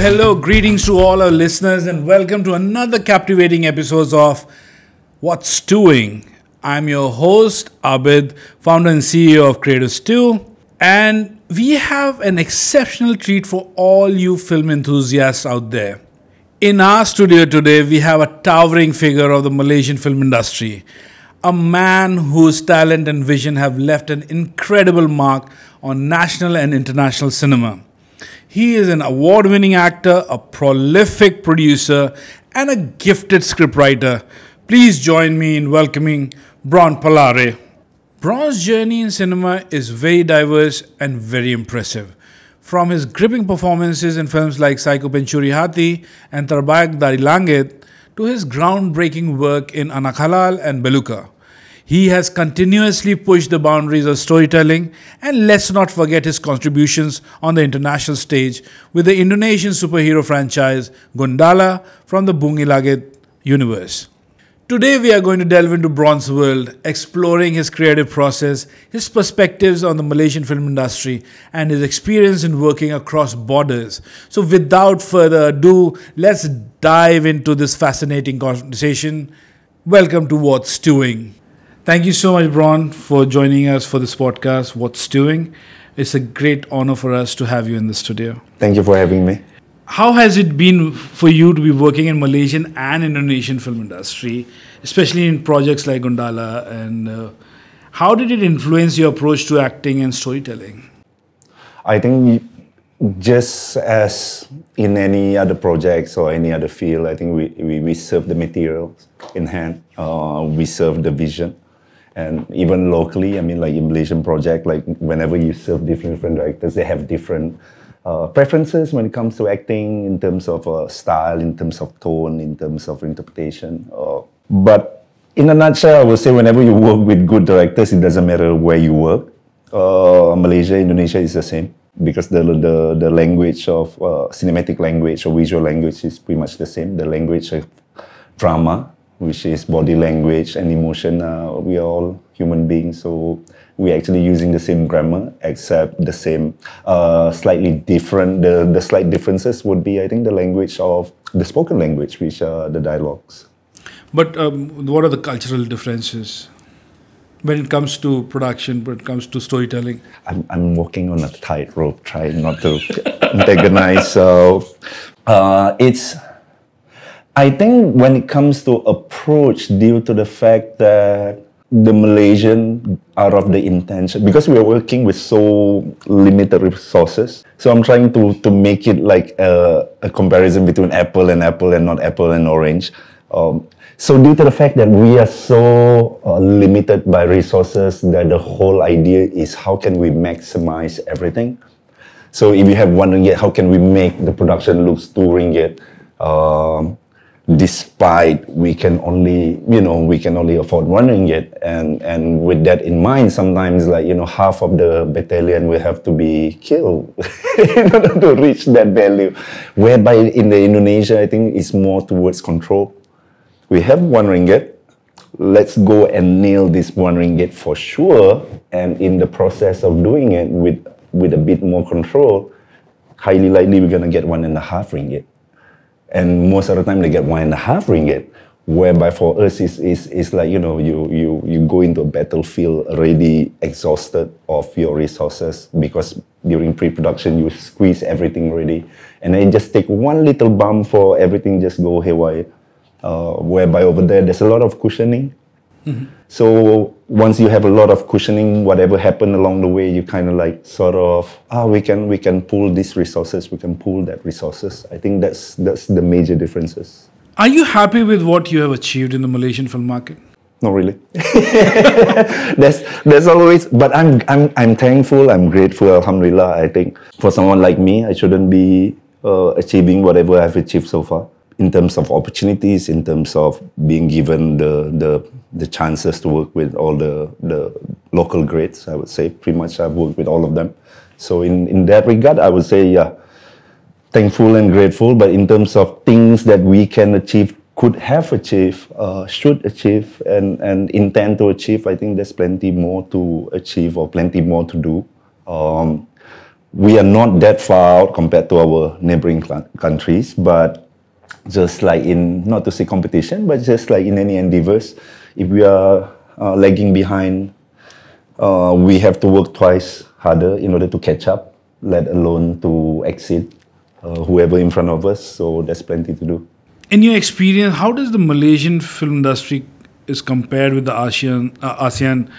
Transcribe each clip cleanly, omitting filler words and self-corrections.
Hello, greetings to all our listeners and welcome to another captivating episode of What's Stew-ing. I'm your host, Abid, founder and CEO of Creative Stew, and we have an exceptional treat for all you film enthusiasts out there. In our studio today, we have a towering figure of the Malaysian film industry, a man whose talent and vision have left an incredible mark on national and international cinema. He is an award-winning actor, a prolific producer, and a gifted scriptwriter. Please join me in welcoming Bront Palarae. Bront's journey in cinema is very diverse and very impressive. From his gripping performances in films like Psycho Penchuri Hati and Tarbayak Dari Langet to his groundbreaking work in Anakhalal and Beluka. He has continuously pushed the boundaries of storytelling, and let's not forget his contributions on the international stage with the Indonesian superhero franchise Gundala from the Bungilaget universe. Today we are going to delve into Bront's world, exploring his creative process, his perspectives on the Malaysian film industry, and his experience in working across borders. So without further ado, let's dive into this fascinating conversation. Welcome to What's Stew-ing. Thank you so much, Bront, for joining us for this podcast, What's Stew-ing. It's a great honor for us to have you in the studio. Thank you for having me. How has it been for you to be working in Malaysian and Indonesian film industry, especially in projects like Gundala? And how did it influence your approach to acting and storytelling? I think just as in any other projects or any other field, I think we serve the materials in hand. We serve the vision. And even locally, I mean, like in Malaysian project, like whenever you serve different directors, they have different preferences when it comes to acting in terms of style, in terms of tone, in terms of interpretation. But in a nutshell, I would say whenever you work with good directors, it doesn't matter where you work. Malaysia, Indonesia is the same because the language of cinematic language or visual language is pretty much the same. The language of drama, which is body language and emotion. We are all human beings, so we're actually using the same grammar, except the same slightly different. The slight differences would be, I think, the language of the spoken language, which are the dialogues. But what are the cultural differences when it comes to production, when it comes to storytelling? I'm walking on a tightrope, trying not to antagonize. I think when it comes to approach, due to the fact that the Malaysian are of the intention, because we are working with so limited resources, so I'm trying to make it like a comparison between apple and not apple and orange. So due to the fact that we are so limited by resources, that the whole idea is how can we maximize everything. So if you have RM1, how can we make the production looks RM2? Despite we can only afford RM1, and with that in mind, sometimes, like, you know, half of the battalion will have to be killed in order to reach that value. Whereby in the Indonesia, I think it's more towards control. We have RM1. Let's go and nail this RM1 for sure. And in the process of doing it with a bit more control, highly likely we're gonna get RM1.5. And most of the time they get RM1.5, whereby for us it's like, you know, you go into a battlefield already exhausted of your resources, because during pre-production you squeeze everything already, and then just take one little bump for everything just go haywire. Whereby over there there's a lot of cushioning. Mm-hmm. So once you have a lot of cushioning, whatever happened along the way, you kind of like sort of, we can pull these resources, we can pull that resources. I think that's the major differences. Are you happy with what you have achieved in the Malaysian film market? Not really. That's always, but I'm thankful, I'm grateful, Alhamdulillah. I think for someone like me, I shouldn't be achieving whatever I've achieved so far. In terms of opportunities, in terms of being given the chances to work with all the local greats, I would say pretty much I've worked with all of them. So in that regard, I would say, yeah, thankful and grateful. But in terms of things that we can achieve could have achieved, should achieve, and intend to achieve, I think there's plenty more to achieve or plenty more to do. We are not that far out compared to our neighboring countries, but just like in, not to say competition, but just like in any endeavors, if we are lagging behind, we have to work twice harder in order to catch up, let alone to exceed whoever in front of us. So there's plenty to do. In your experience, how does the Malaysian film industry is compared with the ASEAN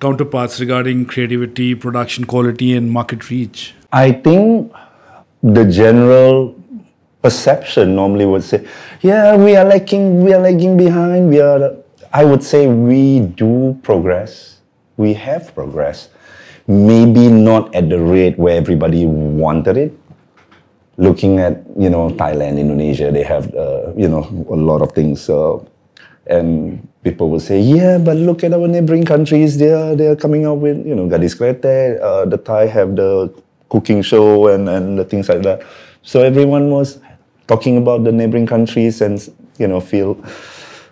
counterparts regarding creativity, production quality, and market reach? I think the general perception normally would say, yeah, we are lagging behind. I would say we do progress. We have progressed. Maybe not at the rate where everybody wanted it. Looking at, you know, Thailand, Indonesia, they have, you know, a lot of things. And people will say, yeah, but look at our neighboring countries. They are coming up with, you know, Gadis Krete. The Thai have the cooking show and the things like that. So everyone was talking about the neighboring countries and, you know, feel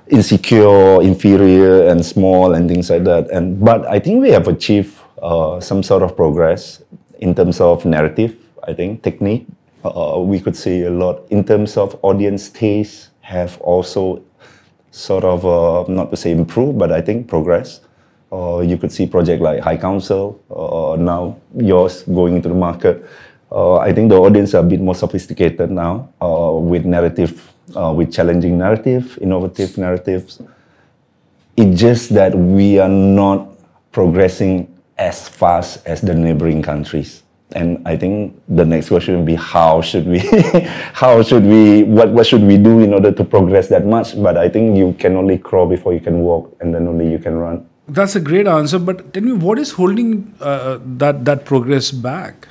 insecure, inferior, and small, and things like that. But I think we have achieved some sort of progress in terms of narrative, I think, technique. We could see a lot in terms of audience taste have also sort of, not to say improved, but I think progress. You could see projects like High Council, now yours going to the market. I think the audience are a bit more sophisticated now with narrative, with challenging narrative, innovative narratives. It's just that we are not progressing as fast as the neighboring countries. And I think the next question would be, how should we, what should we do in order to progress that much? But I think you can only crawl before you can walk, and then only you can run. That's a great answer. But tell me, what is holding that progress back?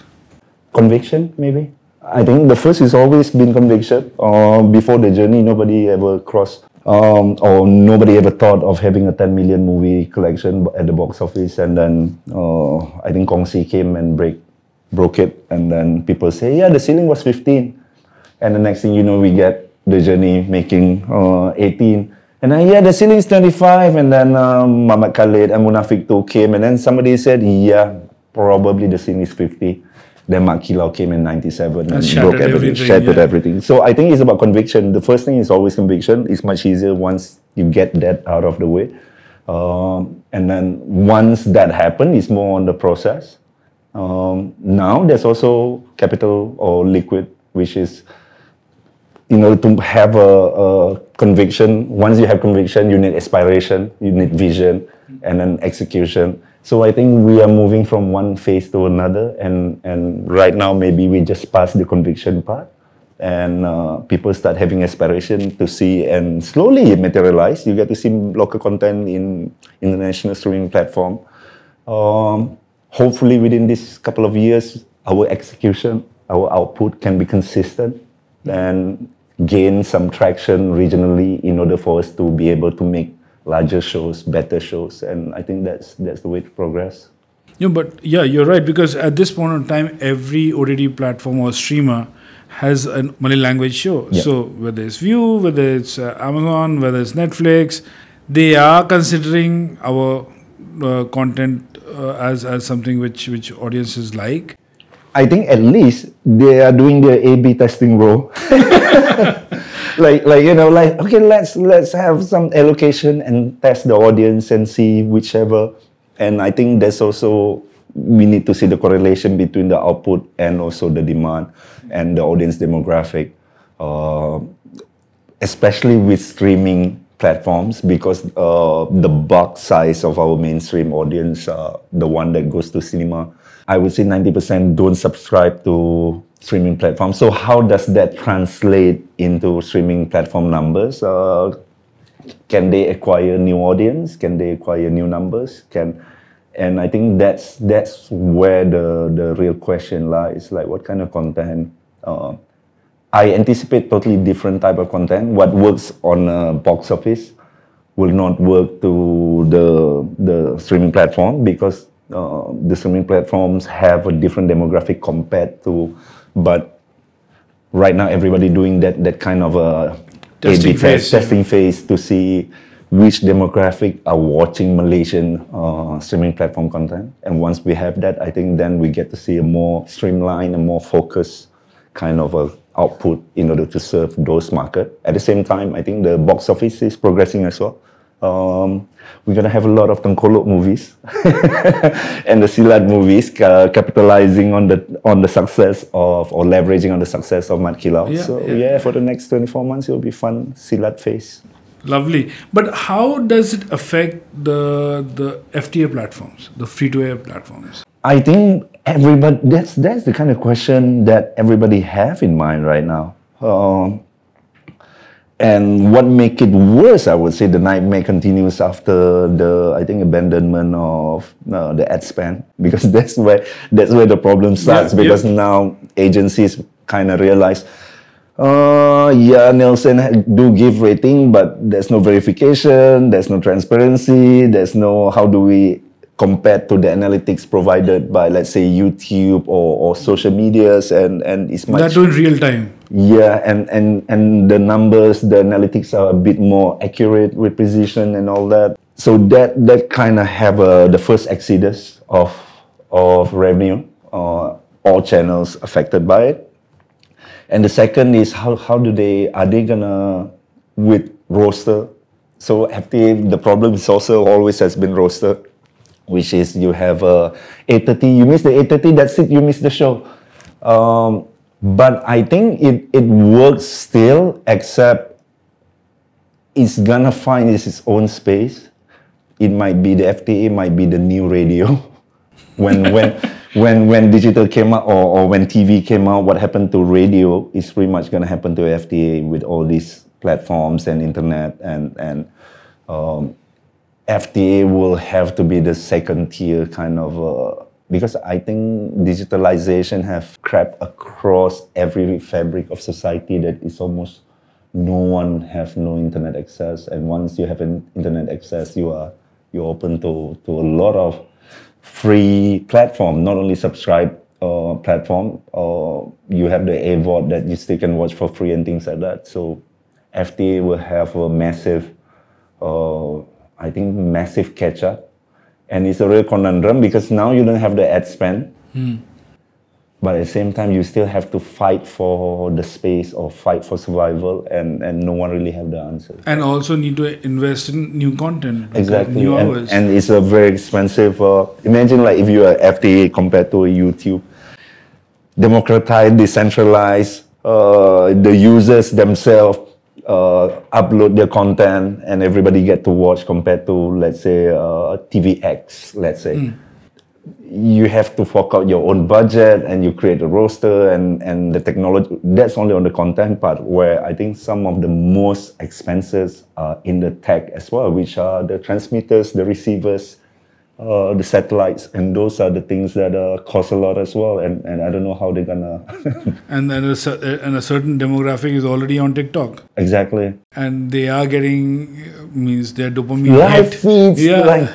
Conviction, maybe. I think the first is always been conviction. Before the journey, nobody ever crossed, or nobody ever thought of having a 10 million movie collection at the box office. And then I think Kongsi came and broke it, and then people say, yeah, the ceiling was 15, and the next thing you know, we get the journey making 18, and then, yeah, the ceiling is 25, and then Mamat Khalid and Munafik Two came, and then somebody said, yeah, probably the ceiling is 50. Then Mark Kielau came in 97 and broke everything, shattered everything. So I think it's about conviction. The first thing is always conviction. It's much easier once you get that out of the way, and then once that happens, it's more on the process. Now there's also capital or liquid, which is, you know, to have a conviction. Once you have conviction, you need aspiration, you need vision, and then execution. So I think we are moving from one phase to another, and right now maybe we just pass the conviction part, and people start having aspiration to see, and slowly it materializes. You get to see local content in international streaming platform. Hopefully, within this couple of years, our execution, our output can be consistent and gain some traction regionally in order for us to be able to make larger shows, better shows. And I think that's the way to progress. Yeah, but yeah, you're right, because at this point in time, every OTT platform or streamer has a Malay language show. Yeah. So whether it's Viu, whether it's Amazon, whether it's Netflix, they are considering our content as something which audiences like. I think at least they are doing their A/B testing role. like you know, like, okay, let's have some allocation and test the audience and see whichever. And I think that's also, we need to see the correlation between the output and also the demand and the audience demographic, especially with streaming platforms, because the bulk size of our mainstream audience, the one that goes to cinema, I would say 90% don't subscribe to streaming platforms. So how does that translate into streaming platform numbers? Can they acquire new audience? Can they acquire new numbers? And I think that's where the real question lies. Like, what kind of content? I anticipate totally different type of content. What works on a box office will not work to the streaming platform, because the streaming platforms have a different demographic compared to. But right now, everybody doing that kind of a testing phase to see which demographic are watching Malaysian streaming platform content. And once we have that, I think then we get to see a more streamlined and more focused kind of a output in order to serve those market. At the same time, I think the box office is progressing as well. We're going to have a lot of Tengkolok movies and the Silat movies capitalizing on the success of, or leveraging on the success of Mamat Khalid. Yeah, so yeah, for the next 24 months, it will be fun Silat phase. Lovely. But how does it affect the FTA platforms, the free-to-air platforms? I think everybody, that's the kind of question that everybody have in mind right now. And what make it worse, I would say, the nightmare continues after the, I think, abandonment of the ad spend, because that's where the problem starts. Yeah, because now agencies kind of realize, yeah, Nielsen do give rating, but there's no verification, there's no transparency, there's no how do we compare to the analytics provided by, let's say, YouTube or social medias, and it's much. That's in real time. Yeah, and the numbers, the analytics are a bit more accurate with precision and all that. So that kind of have the first exodus of revenue, all channels affected by it. And the second is how do they, are they gonna with roster? So FTA, the problem is also always has been roster, which is you have 8:30, you miss the 8:30, that's it, you miss the show. But I think it works still, except it's gonna find its own space. It might be the FTA, might be the new radio. when digital came out, or when TV came out, what happened to radio is pretty much gonna happen to FTA with all these platforms and internet, and FTA will have to be the second tier kind of. Because I think digitalization have crept across every fabric of society, that is almost no one have no internet access. And once you have an internet access, you're open to a lot of free platform, not only subscribe platform, you have the AVOD that you still can watch for free and things like that. So FTA will have a massive, I think, massive catch-up. And it's a real conundrum, because now you don't have the ad spend, but at the same time you still have to fight for the space or fight for survival, and no one really have the answer. And also need to invest in new content, exactly, new hours. And it's a very expensive. Imagine like if you are FTA compared to a YouTube, democratized, decentralized, the users themselves upload their content and everybody get to watch, compared to, let's say, TVX, let's say. You have to fork out your own budget and you create a roster, and the technology, that's only on the content part, where I think some of the most expenses are in the tech as well, which are the transmitters, the receivers, the satellites, and those are the things that cost a lot as well, and I don't know how they're gonna. And then a certain demographic is already on TikTok. Exactly. And they are getting, means their dopamine. Live feeds, yeah. Like,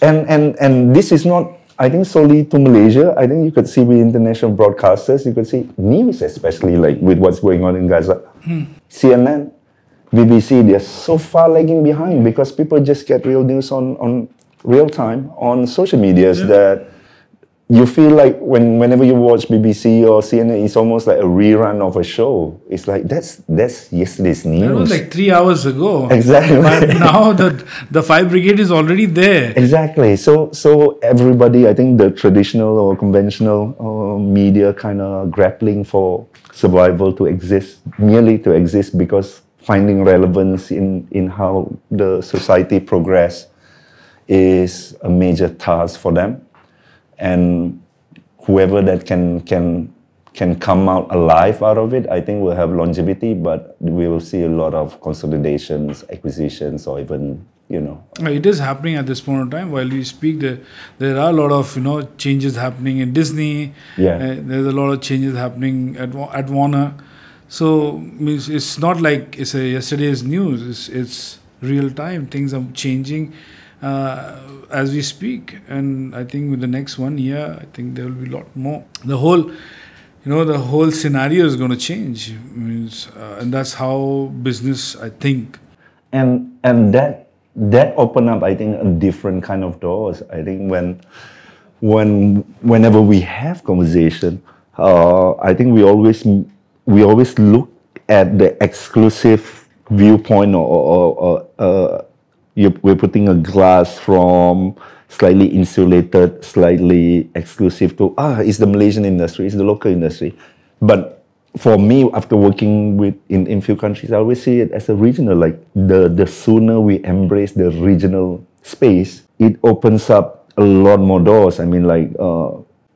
and this is not, I think, solely to Malaysia. I think you could see with international broadcasters, you could see news, especially like with what's going on in Gaza, CNN, BBC. They're so far lagging behind, because people just get real news on real time on social medias, that you feel like whenever you watch BBC or CNN, it's almost like a rerun of a show. It's like that's yesterday's news. That was like 3 hours ago. Exactly. But now the fire brigade is already there. Exactly. So everybody, I think, the traditional or conventional media kind of grappling for survival, to exist, merely to exist, because finding relevance in how the society progress is a major task for them, and whoever that can come out alive out of it, I think, will have longevity. But we will see a lot of consolidations, acquisitions, or even, you know, it is happening at this point in time. While we speak, there are a lot of, you know, changes happening in Disney. Yeah, there's a lot of changes happening at Warner. So it's not like it's yesterday's news. It's real time. Things are changing as we speak, and I think with the next 1 year, I think there will be a lot more. The whole you know, the whole scenario is going to change. And that's how business, I think. And that opened up, I think, a different kind of doors. I think whenever we have conversation, I think we always look at the exclusive viewpoint, or we're putting a glass from slightly insulated, slightly exclusive to, it's the Malaysian industry, it's the local industry. But for me, after working with in few countries, I always see it as a regional, like the sooner we embrace the regional space, it opens up a lot more doors. I mean, like,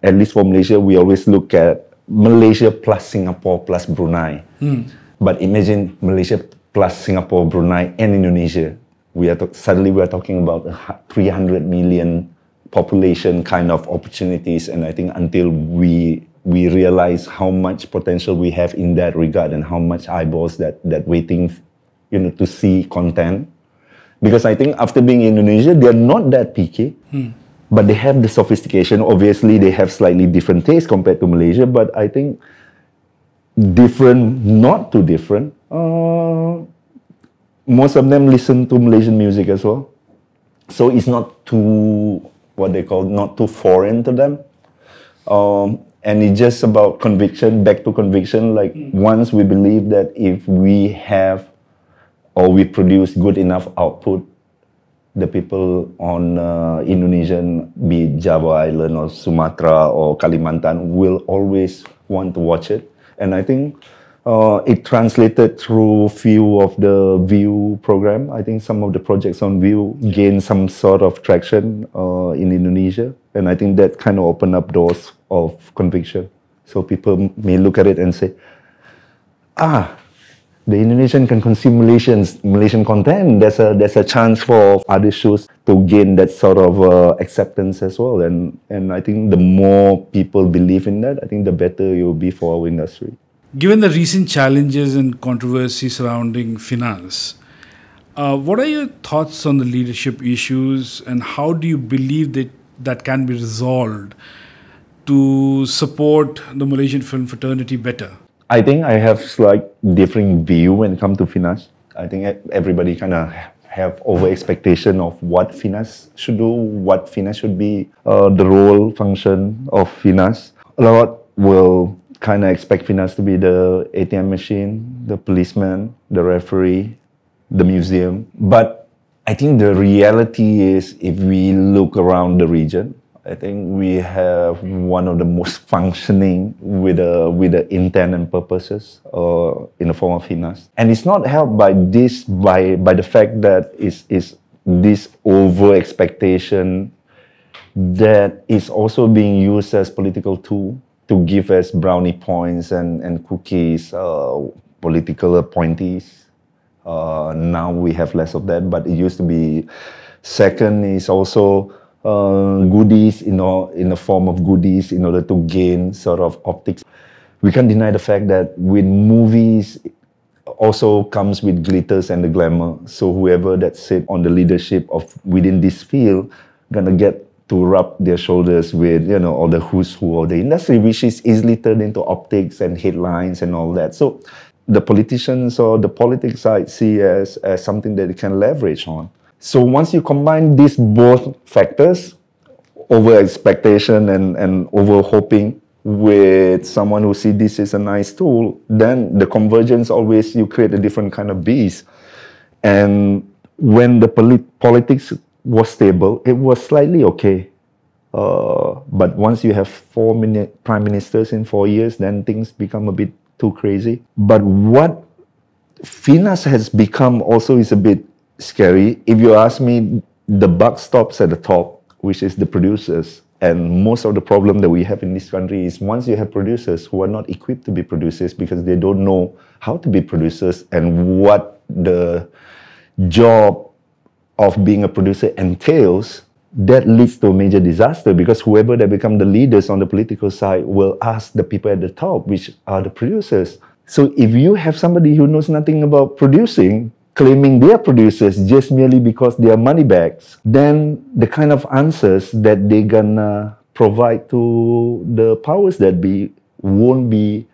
at least for Malaysia, we always look at Malaysia plus Singapore plus Brunei. Mm. But imagine Malaysia plus Singapore, Brunei and Indonesia. Suddenly we are talking about a 300 million population kind of opportunities, and I think until we realize how much potential we have in that regard and how much eyeballs that waiting, you know, to see content. Because I think after being in Indonesia, they're not that picky, but they have the sophistication. Obviously, they have slightly different taste compared to Malaysia, but I think different, not too different. Most of them listen to Malaysian music as well. So it's not too, what they call, not too foreign to them. And it's just about conviction, back to conviction. Like, once we believe that if we have or we produce good enough output, the people on Indonesian, be it Java Island or Sumatra or Kalimantan, will always want to watch it. And I think it translated through few of the View program. I think some of the projects on View gained some sort of traction in Indonesia. And I think that kind of opened up doors of conviction. So people may look at it and say, the Indonesian can consume Malaysian content. There's a chance for other shows to gain that sort of acceptance as well. And I think the more people believe in that, I think the better it will be for our industry. Given the recent challenges and controversy surrounding finance, what are your thoughts on the leadership issues, and how do you believe that can be resolved to support the Malaysian film fraternity better? I think I have slight differing view when it comes to finance. I think everybody kind of have over-expectation of what finance should do, what finance should be, the role, function of finance. A lot will kind of expect finance to be the ATM machine, the policeman, the referee, the museum. But I think the reality is, if we look around the region, I think we have one of the most functioning with the intent and purposes in the form of finance. And it's not helped by this, by the fact that it's this over-expectation that is also being used as political tool to give us brownie points and cookies, political appointees. Now we have less of that, but it used to be. Second is also goodies, you know, in the form of goodies in order to gain sort of optics. We can't deny the fact that with movies, it also comes with glitters and the glamour. So whoever that sit on the leadership of within this field, gonna get to rub their shoulders with, you know, all the who's who of the industry, which is easily turned into optics and headlines and all that. So the politicians or the politics side see as something that they can leverage on. So once you combine these both factors, over expectation and over hoping, with someone who see this is a nice tool, then the convergence always, you create a different kind of beast. And when the politics was stable, it was slightly okay. But once you have 4 prime ministers in 4 years, then things become a bit too crazy. But what FINAS has become also is a bit scary. If you ask me, the buck stops at the top, which is the producers. And most of the problem that we have in this country is, once you have producers who are not equipped to be producers because they don't know how to be producers and what the job of being a producer entails, that leads to a major disaster, because whoever that become the leaders on the political side will ask the people at the top, which are the producers. So if you have somebody who knows nothing about producing, claiming they are producers just merely because they are money bags, then the kind of answers that they're gonna provide to the powers that be won't be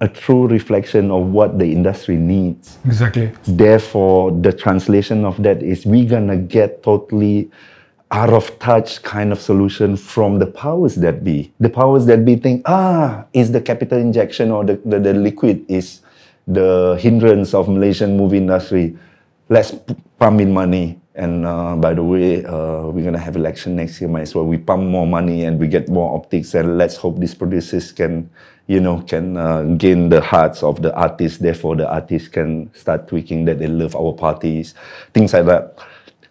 a true reflection of what the industry needs. Exactly. Therefore, the translation of that is we're gonna get totally out of touch kind of solution from the powers that be. The powers that be think, ah, is the capital injection or the liquid is the hindrance of Malaysian movie industry. Let's pump in money. And by the way, we're gonna have election next year, might as well we pump more money and we get more optics, and let's hope these producers can, you know, can gain the hearts of the artists. Therefore, the artists can start tweaking that they love our parties, things like that.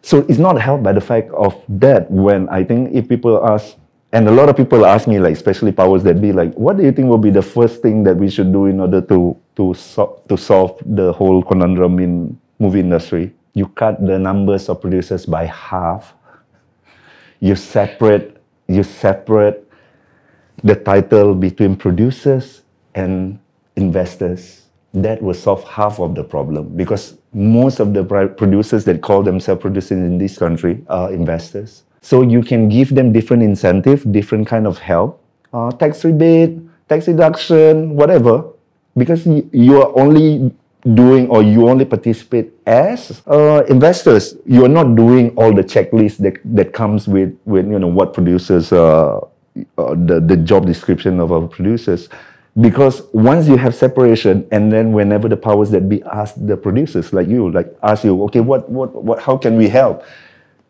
So it's not helped by the fact of that. When I think if people ask, and a lot of people ask me, like especially powers that be, like, what do you think will be the first thing that we should do in order to solve the whole conundrum in movie industry? You cut the numbers of producers by half. You separate the title between producers and investors. That will solve half of the problem, because most of the producers that call themselves producers in this country are investors. So you can give them different incentive, different kind of help, tax rebate, tax reduction, whatever, because you are only doing, or you only participate as investors. You are not doing all the checklist that comes with you know what producers the job description of our producers. Because once you have separation, and then whenever the powers that be ask the producers, like ask you, okay, what how can we help?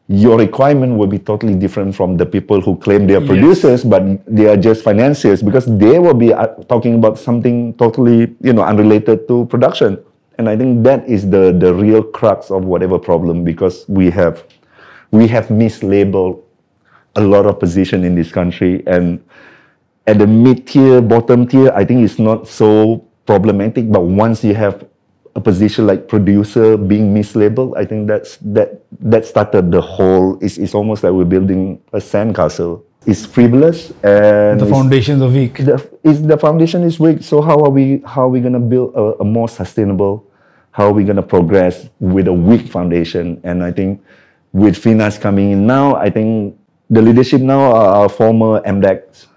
Your requirement will be totally different from the people who claim they are producers, but they are just financiers, because they will be talking about something totally, you know, unrelated to production. And I think that is the real crux of whatever problem, because we have mislabeled a lot of position in this country. And at the mid-tier, bottom tier, I think it's not so problematic, but once you have a position like producer being mislabeled, I think that started the whole. It's almost like we're building a sandcastle. It's frivolous, and the foundations are weak. The foundation is weak. So how are we gonna build a more sustainable? How are we gonna progress with a weak foundation? And I think with FINAS coming in now, I think the leadership now are former MDACs.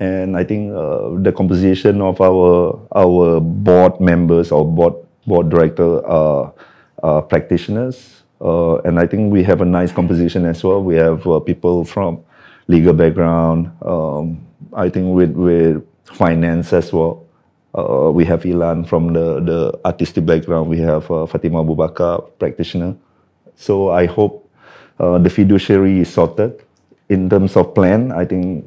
And I think the composition of our board members or board director are practitioners, and I think we have a nice composition as well. We have people from legal background. I think with finance as well. We have Ilan from the artistic background. We have Fatima Abu Bakar, practitioner. So I hope the fiduciary is sorted in terms of plan. I think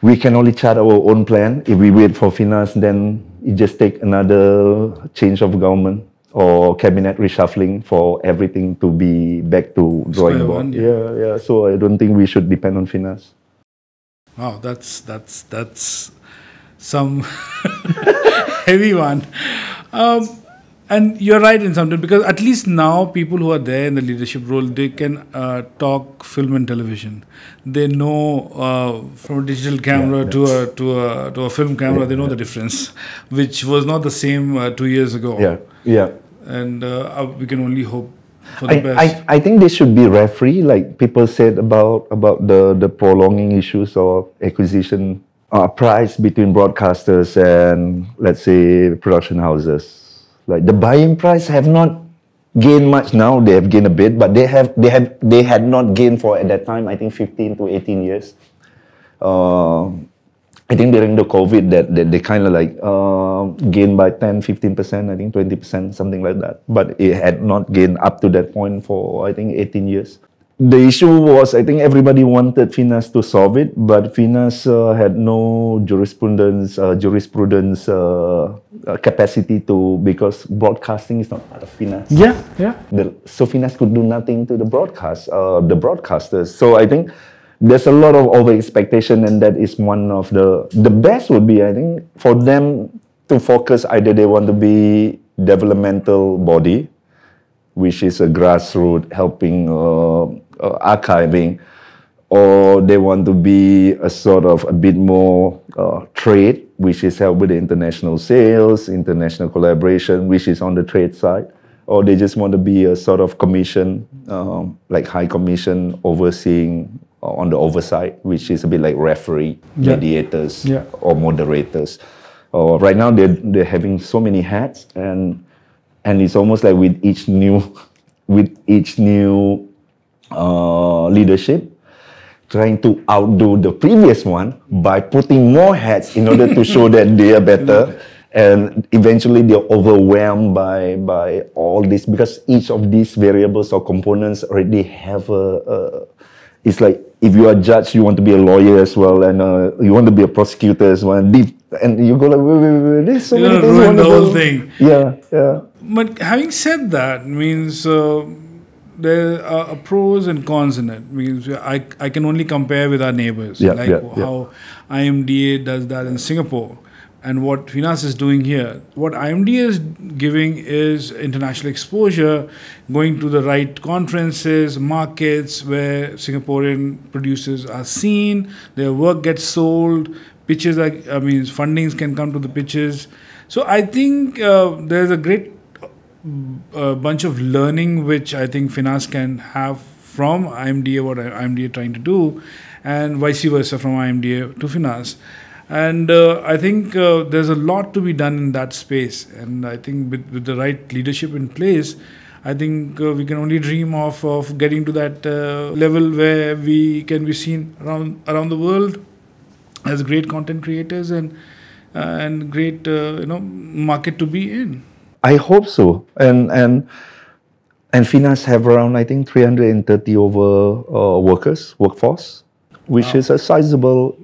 we can only chart our own plan. If we wait for FINAS, then it just takes another change of government or cabinet reshuffling for everything to be back to drawing board. Yeah. So I don't think we should depend on FINAS. Wow, that's some heavy one. And you're right in some way, because at least now people who are there in the leadership role, they can talk film and television. They know from a digital camera to a film camera, they know the difference, which was not the same 2 years ago. Yeah. And we can only hope for the best. I think they should be referee, like people said about the prolonging issues or acquisition price between broadcasters and, let's say, production houses. Like the buying price have not gained much now. They have gained a bit, but they had not gained for, at that time, I think 15 to 18 years. I think during the COVID that they kind of like gained by 10, 15%, I think 20%, something like that. But it had not gained up to that point for, I think, 18 years. The issue was, I think everybody wanted FINAS to solve it, but FINAS had no jurisprudence capacity to, because broadcasting is not part of FINAS. So FINAS could do nothing to the broadcasters. So I think there's a lot of over-expectation, and that is one of the best would be, I think, for them to focus. Either they want to be developmental body, which is a grassroots helping archiving, or they want to be a sort of a bit more trade, which is help with the international sales, international collaboration, which is on the trade side, or they just want to be a sort of commission, like high commission overseeing on the oversight, which is a bit like referee, mediators, or moderators. Right now, they're having so many hats, and it's almost like with each new leadership, trying to outdo the previous one by putting more hats in order to show that they are better. And eventually they're overwhelmed by all this, because each of these variables or components already have a it's like if you are a judge, you want to be a lawyer as well, and you want to be a prosecutor as well, and you go like, wait, there's so many things. Ruin the whole thing. Yeah, yeah. But having said that, means there are pros and cons in it. Means I can only compare with our neighbors, how IMDA does that in Singapore. And what FINAS is doing here, what IMDA is giving is international exposure, going to the right conferences, markets where Singaporean producers are seen, their work gets sold, pitches, fundings can come to the pitches. So I think there's a great bunch of learning which I think FINAS can have from IMDA, what IMDA is trying to do, and vice versa from IMDA to FINAS. And I think there's a lot to be done in that space. And I think with the right leadership in place, I think we can only dream of getting to that level where we can be seen around the world as great content creators and great market to be in. I hope so. And FINAS have around, I think, 330 over workforce. Which is a sizable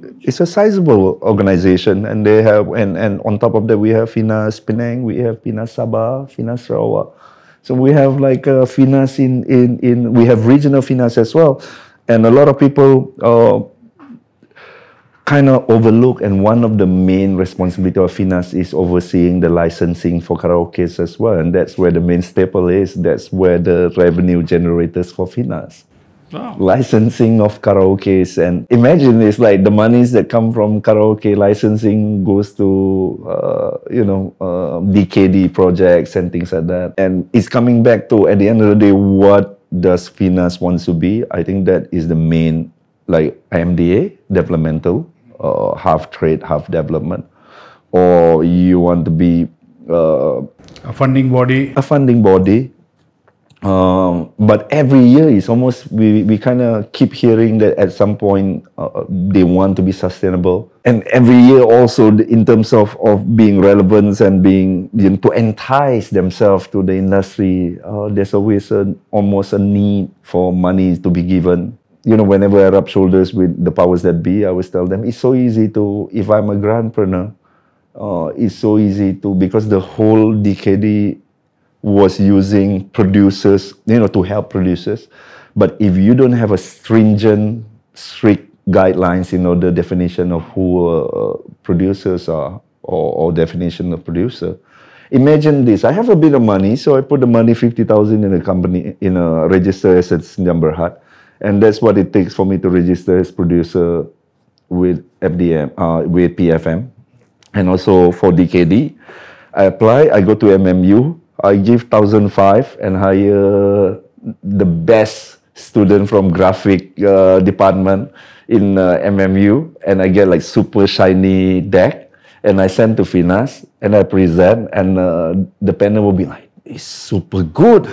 organization, and they have and on top of that we have FINAS Penang, we have FINAS Sabah, FINAS Sarawak, so we have like FINAS in we have regional FINAS as well, and a lot of people kind of overlook. And one of the main responsibility of FINAS is overseeing the licensing for karaokes as well, and that's where the main staple is. That's where the revenue generators for FINAS. Wow. Licensing of karaokes, and imagine it's like the monies that come from karaoke licensing goes to DKD projects and things like that, and it's coming back to, at the end of the day, what does FINAS wants to be? I think that is the main, like IMDA, developmental, half trade, half development, or you want to be a funding body. But every year, it's almost, we kind of keep hearing that at some point they want to be sustainable. And every year also, in terms of being relevant and being, to entice themselves to the industry, there's always almost a need for money to be given. Whenever I rub shoulders with the powers that be, I always tell them, it's so easy to, if I'm a grandpreneur, it's so easy to, because the whole DKD was using producers, to help producers. But if you don't have a strict guidelines, the definition of who producers are, or definition of producer. Imagine this, I have a bit of money, so I put the money 50,000 in a company, in a register as its number hat, and that's what it takes for me to register as producer with FDM, with PFM, and also for DKD. I apply, I go to MMU, I give 1,500 and hire the best student from graphic department in MMU, and I get like super shiny deck, and I send to FINAS and I present, and the panel will be like, it's super good.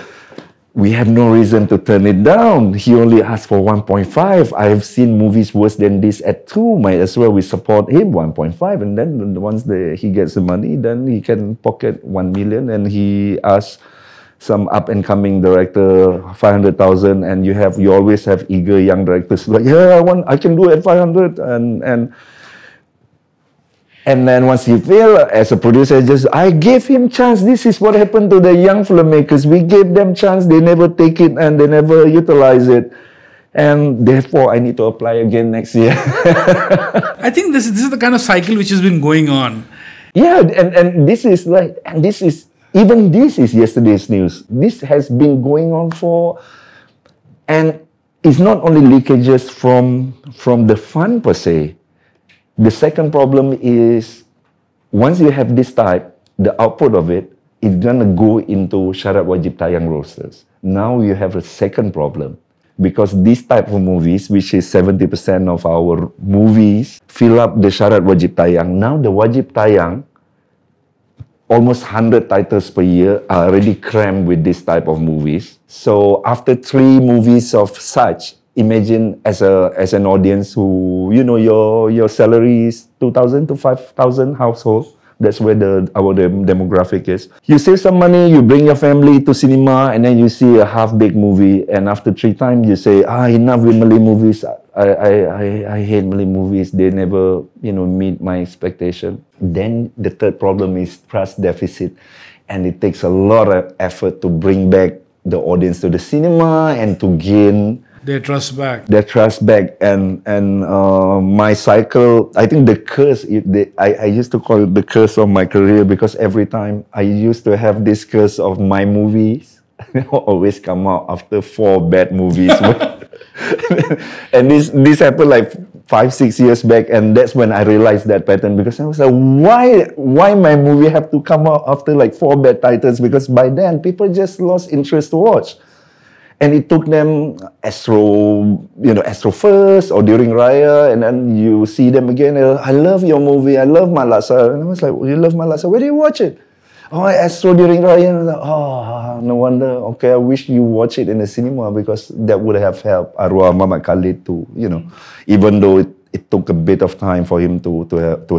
We have no reason to turn it down. He only asked for 1.5. I have seen movies worse than this at 2. Might as well we support him 1.5. And then once he gets the money, then he can pocket 1 million. And he asks some up-and-coming director 500,000. And you always have eager young directors like, yeah, I can do it at 500. And then once you fail, as a producer, I gave him chance. This is what happened to the young filmmakers. We gave them chance. They never take it and they never utilize it. And therefore, I need to apply again next year. I think this is the kind of cycle which has been going on. Yeah, and this is like, and this is, even this is yesterday's news. This has been going on for, and it's not only leakages from the fund per se. The second problem is, once you have this type, the output of it is going to go into Syarat Wajib Tayang rosters. Now you have a second problem. because this type of movies, which is 70% of our movies, fill up the Syarat Wajib Tayang. Now the Wajib Tayang, almost 100 titles per year are already crammed with this type of movies. So after 3 movies of such, imagine as an audience who, you know, your salary is 2,000 to 5,000 household. That's where our demographic is. You save some money, you bring your family to cinema, and then you see a half-baked movie. And after 3 times, you say, enough with Malay movies. I hate Malay movies. They never, you know, meet my expectation. Then the third problem is trust deficit. And it takes a lot of effort to bring back the audience to the cinema and to gain their trust back. Their trust back. And my cycle, I think the curse, I used to call it the curse of my career, because every time I used to have this curse of my movies, always come out after 4 bad movies. And this happened like 5-6 years back, and that's when I realized that pattern, because I was like, why my movie have to come out after like 4 bad titles? Because by then, people just lost interest to watch. And it took them Astro first or during Raya, and then you see them again. I love your movie. I love Malasa. And I was like, well, you love Malasa? Where do you watch it? Oh, Astro during Raya. And I was like, oh, no wonder. Okay, I wish you watch it in the cinema, because that would have helped Arwah Mahmoud Khaled to, you know, even though it took a bit of time for him to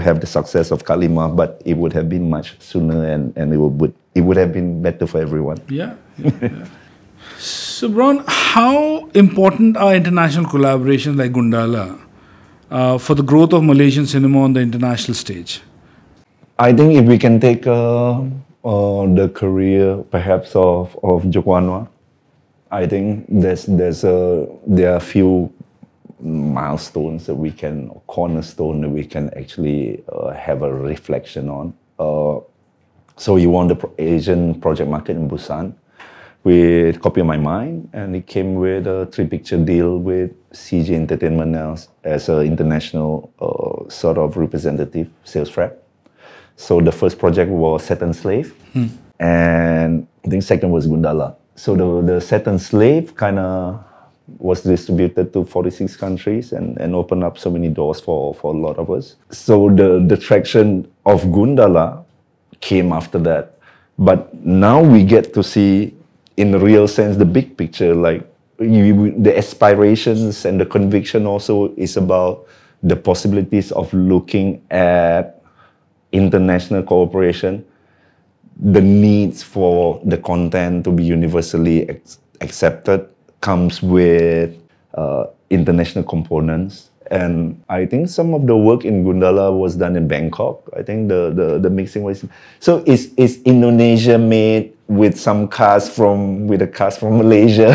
have the success of Kalimah, but it would have been much sooner, and it would have been better for everyone. Yeah. So, Bront, how important are international collaborations like Gundala for the growth of Malaysian cinema on the international stage? I think if we can take the career, perhaps, of Joko Anwar, I think there are few milestones that we can, or cornerstone that we can actually have a reflection on. So you won the Asian project market in Busan with Copy of My Mind, and it came with a 3-picture deal with CJ Entertainment as an international sort of representative sales rep. So the first project was Saturn Slave, and I think second was Gundala. So the Saturn Slave kind of was distributed to 46 countries and opened up so many doors for a lot of us. So the traction of Gundala came after that. But now we get to see, in the real sense, the big picture, like the aspirations and the conviction also is about the possibilities of looking at international cooperation, the needs for the content to be universally accepted comes with international components. And I think some of the work in Gundala was done in Bangkok. I think the mixing was... So is Indonesia made with some cast with a cast from Malaysia,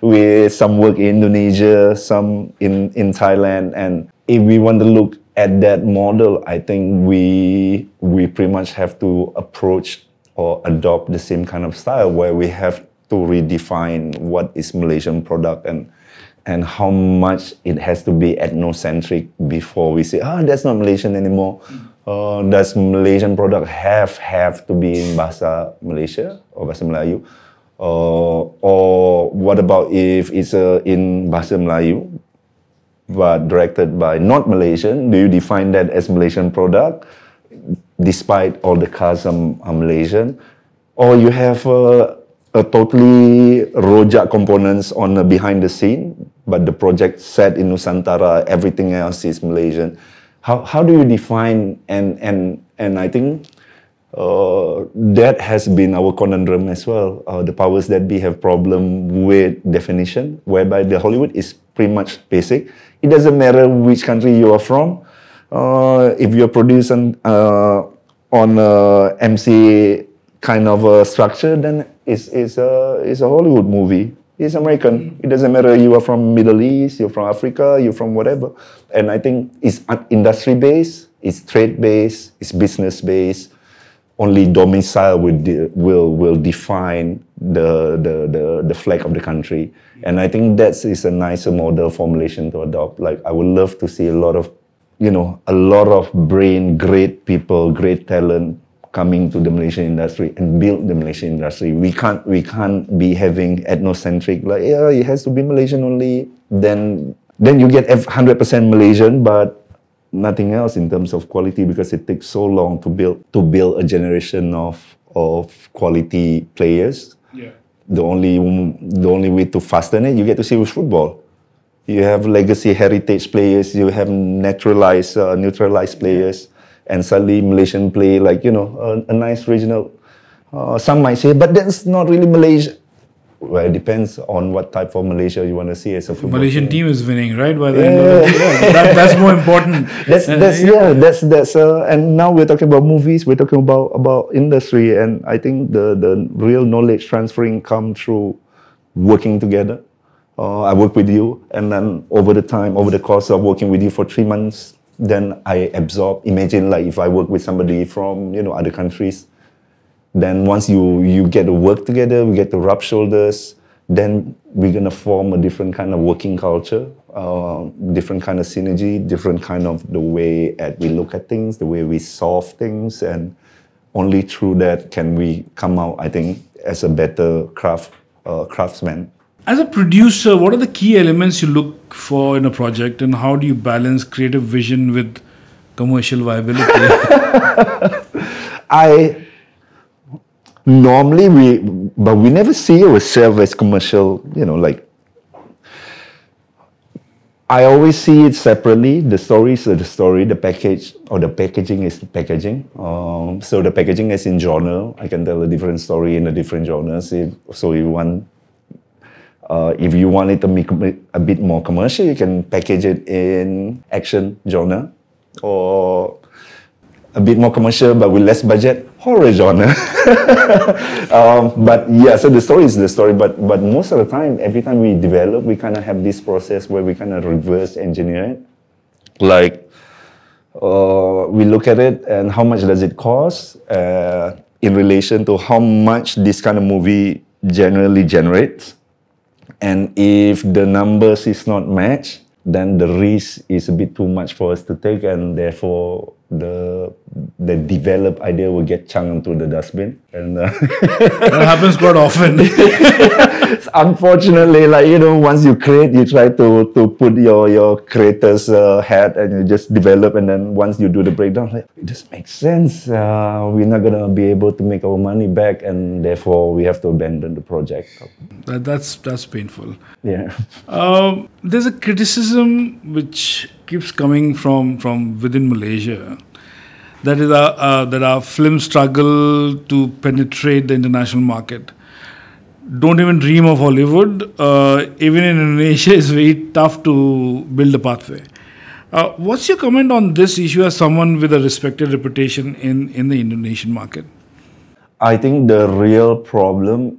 with some work in Indonesia, some in Thailand. And if we want to look at that model, I think we pretty much have to approach or adopt the same kind of style, where we have to redefine what is Malaysian product and how much it has to be ethnocentric before we say, that's not Malaysian anymore. Does Malaysian product have to be in Bahasa Malaysia or Bahasa Melayu? Or what about if it's in Bahasa Melayu, but directed by not Malaysian? Do you define that as Malaysian product, despite all the cast are Malaysian? Or you have a totally rojak components on the behind the scene, but the project set in Nusantara, everything else is Malaysian. How do you define, and I think that has been our conundrum as well. The powers that be have problem with definition, whereby the Hollywood is pretty much basic. It doesn't matter which country you are from. If you're producing on a MCA kind of a structure, then it's a Hollywood movie. It's American. It doesn't matter you are from Middle East, you're from Africa, you're from whatever. And I think it's industry-based, it's trade-based, it's business-based. Only domicile will define the flag of the country. And I think that is a nicer model formulation to adopt. Like, I would love to see a lot of, you know, a lot of great people, great talent, coming to the Malaysian industry and build the Malaysian industry. We can't be having ethnocentric, like, yeah, it has to be Malaysian only. Then you get 100% Malaysian, but nothing else in terms of quality, because it takes so long to build a generation of quality players. Yeah. The only way to fasten it, you get to see with football. You have legacy heritage players, you have neutralized players, and suddenly Malaysian play, like, you know, a nice regional. Some might say, but that's not really Malaysia. Well, it depends on what type of Malaysia you want to see as a football Malaysian team is winning, right? By the end of the day, that's more important. And now we're talking about movies. We're talking about industry, and I think the real knowledge transferring comes through working together. I work with you, and then over the course of working with you for 3 months, then I absorb. Imagine, like, if I work with somebody from, you know, other countries. Then once you get to work together, we get to rub shoulders, then we're going to form a different kind of working culture, different kind of synergy, different kind of the way we look at things, the way we solve things, and only through that can we come out, I think, as a better craftsman. As a producer, what are the key elements you look for in a project, and how do you balance creative vision with commercial viability? Normally, we never see ourselves as commercial, you know, like, I always see it separately. The story is the story, the package or the packaging is the packaging. So the packaging is in genre. I can tell a different story in a different genre. So if you want it to make a bit more commercial, you can package it in action genre, or a bit more commercial but with less budget, horror genre. But yeah, so the story is the story, but most of the time, every time we develop, we kind of have this process where we kind of reverse engineer it. Like, we look at it and how much does it cost in relation to how much this kind of movie generally generates. And if the numbers is not matched, then the risk is a bit too much for us to take, and therefore the developed idea will get chunked into the dustbin. And that happens quite often. Unfortunately, like, you know, once you create, you try to put your creator's hat, and you just develop, and then once you do the breakdown, like, it just makes sense. We're not going to be able to make our money back, and therefore we have to abandon the project. That's painful. Yeah. There's a criticism which keeps coming from within Malaysia, that is that our films struggle to penetrate the international market. Don't even dream of Hollywood. Even in Indonesia, it's very tough to build a pathway. What's your comment on this issue as someone with a respected reputation in the Indonesian market? I think the real problem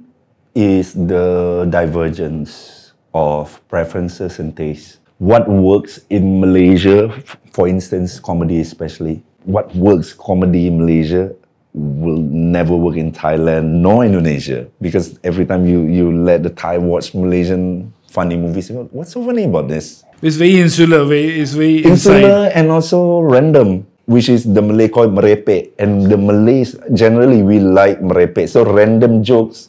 is the divergence of preferences and tastes. What works in Malaysia, for instance, comedy especially, what works comedy in Malaysia will never work in Thailand nor Indonesia, because every time you let the Thai watch Malaysian funny movies, you go, what's so funny about this? It's very insular, it's very insular and also random, which is the Malay call merepek, and the Malays generally we like merepek, so random jokes,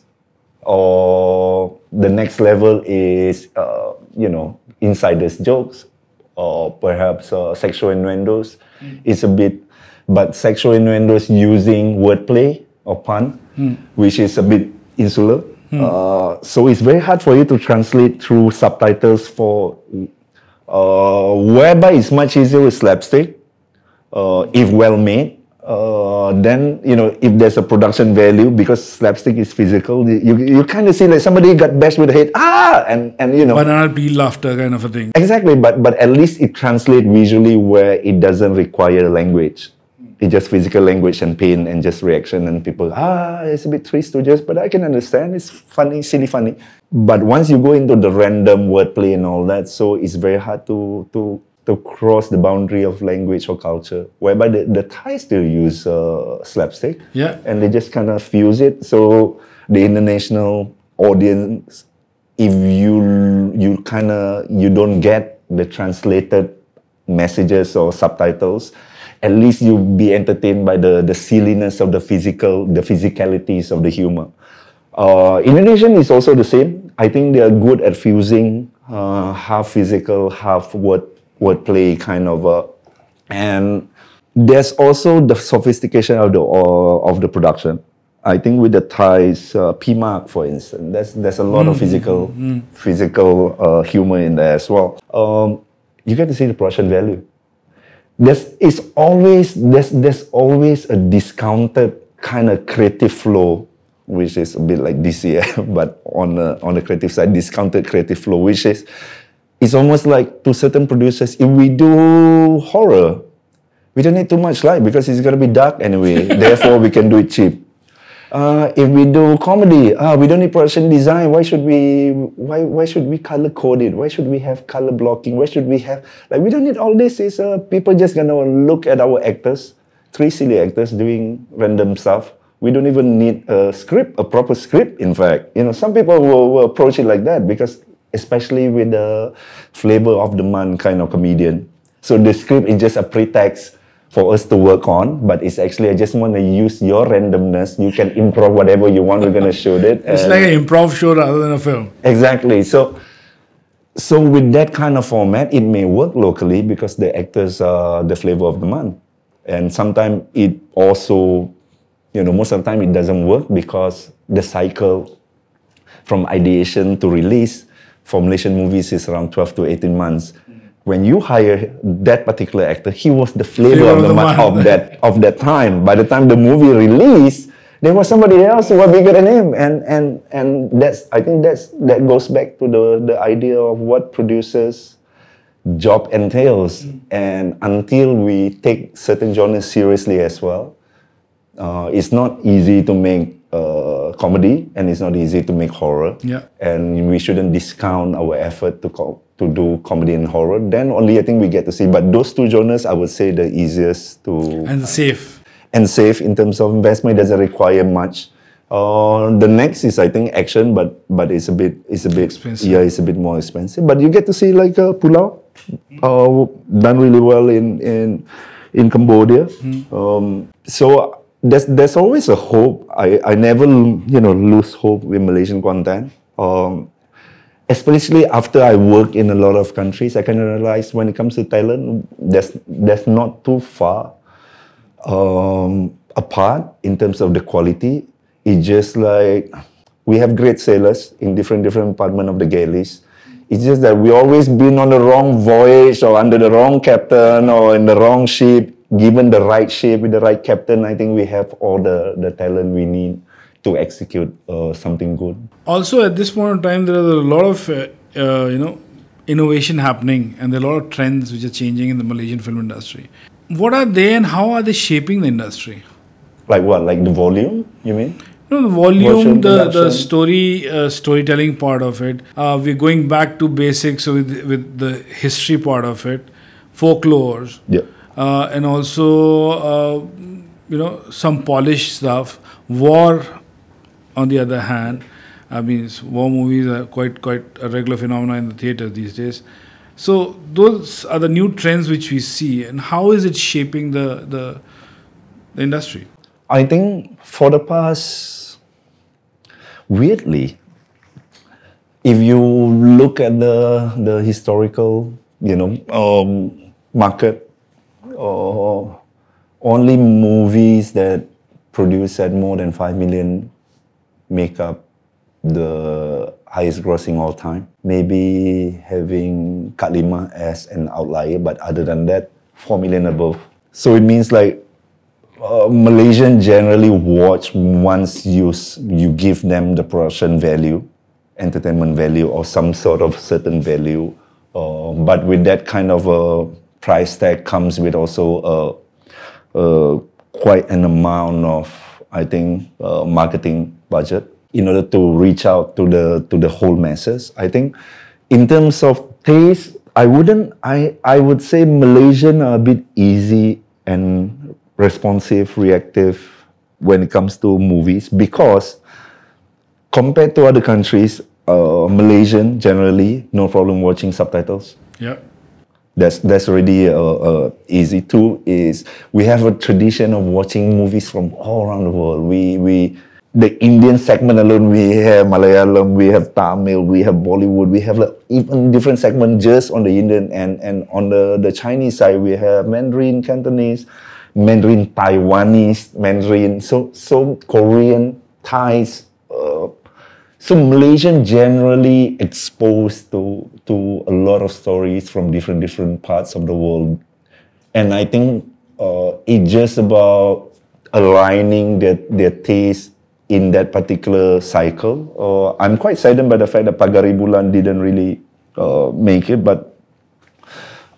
or the next level is you know, insiders jokes, or perhaps sexual innuendos. It's a bit. But sexual innuendos using wordplay or pun, which is a bit insular. So it's very hard for you to translate through subtitles for whereby it's much easier with slapstick, if well made. Then, you know, if there's a production value, because slapstick is physical, you kind of see like somebody got bashed with the head, and you know, banana peel laughter kind of a thing. Exactly, but at least it translates visually where it doesn't require language. It's just physical language and pain and just reaction, and people, it's a bit Three Stooges, but I can understand, it's funny, silly funny. But once you go into the random wordplay and all that, so it's very hard to cross the boundary of language or culture, whereby the Thai still use slapstick, yeah, and they just kind of fuse it. So the international audience, if you don't get the translated messages or subtitles, at least you be entertained by the silliness of the physicalities of the humor. Indonesian is also the same. I think they are good at fusing half physical, half wordplay kind of, and there's also the sophistication of the production. I think with the Thais, P-Mark, for instance, there's a lot of physical humor in there as well. You get to see the production value. There's always a discounted kind of creative flow, which is a bit like DCF, but on the creative side, discounted creative flow, which is, it's almost like to certain producers, if we do horror, we don't need too much light because it's gonna be dark anyway. Therefore, we can do it cheap. If we do comedy, we don't need production design. Why should we color code it? Why should we have color blocking? Why should we have, like, we don't need all this. It's people just gonna look at our actors, three silly actors doing random stuff. We don't even need a script, a proper script. In fact, you know, some people will approach it like that because, especially with the flavor of the month kind of comedian. So the script is just a pretext for us to work on, but it's actually, I just want to use your randomness. You can improv whatever you want. We're gonna shoot it. It's like an improv show rather than a film. Exactly. So with that kind of format, it may work locally because the actors are the flavor of the month, and sometimes it also, you know, most of the time it doesn't work because the cycle from ideation to release for Malaysian movies is around 12 to 18 months. When you hire that particular actor, he was the flavor of the month of that time. By the time the movie released, there was somebody else who was bigger than him, and that's, I think that goes back to the idea of what producers' job entails. And until we take certain genres seriously as well, it's not easy to make comedy, and it's not easy to make horror. Yeah. And we shouldn't discount our effort to do comedy and horror. Then only, I think, we get to see. But those two genres, I would say, the easiest to... And safe. And safe in terms of investment. It doesn't require much. The next is, I think, action, but it's a bit expensive. Yeah, it's a bit more expensive. But you get to see, like, Pulau, done really well in Cambodia. So there's always a hope. I never, you know, lose hope with Malaysian content. Especially after I work in a lot of countries, I can realize when it comes to Thailand, that's not too far apart in terms of the quality. It's just like, we have great sailors in different department of the galleys. It's just that we always been on the wrong voyage or under the wrong captain or in the wrong ship. Given the right ship with the right captain, I think we have all the talent we need to execute something good. Also, at this point in time, there are a lot of you know, innovation happening, and there are a lot of trends which are changing in the Malaysian film industry. What are they, and how are they shaping the industry? Like what? Like the volume? You mean? No, the volume, the storytelling part of it. We're going back to basics with the history part of it, folklore, yeah, and also you know, some polished stuff. War, on the other hand, I mean, war movies are quite a regular phenomenon in the theatre these days. So those are the new trends which we see, and how is it shaping the industry? I think for the past, weirdly, if you look at the historical, you know, market, only movies that produce at more than 5 million make up the highest grossing all time. Maybe having Kalimah as an outlier, but other than that, 4 million above. So it means, like, Malaysian generally watch once you give them the production value, entertainment value, or some sort of certain value. But with that kind of a price tag comes with also quite an amount of, I think, marketing budget in order to reach out to the whole masses. I think, in terms of taste, I would say Malaysian are a bit easy and responsive, reactive when it comes to movies, because compared to other countries, Malaysian generally no problem watching subtitles. Yeah. That's already easy. Two is we have a tradition of watching movies from all around the world. The Indian segment alone, we have Malayalam, we have Tamil, we have Bollywood, we have like even different segments just on the Indian, and on the Chinese side we have Mandarin, Cantonese, Mandarin Taiwanese, Mandarin, so Korean, Thais, so Malaysian generally exposed to a lot of stories from different parts of the world, and I think it's just about aligning their taste in that particular cycle. I'm quite saddened by the fact that Pagaribulan didn't really make it, but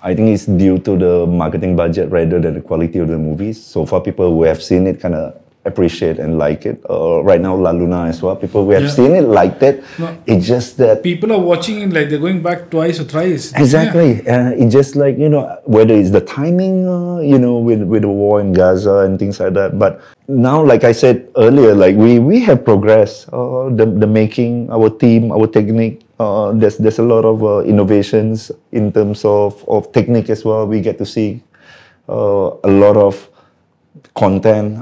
I think it's due to the marketing budget rather than the quality of the movies. So far, people who have seen it kind of appreciate and like it. Right now, La Luna as well. People who have seen it like that. No. It's just that people are watching it like they're going back twice or thrice. Exactly. It's just like, you know, whether it's the timing, you know, with the war in Gaza and things like that. But now, like I said earlier, like we have progressed. The making, our team, our technique. There's a lot of innovations in terms of technique as well. We get to see a lot of content.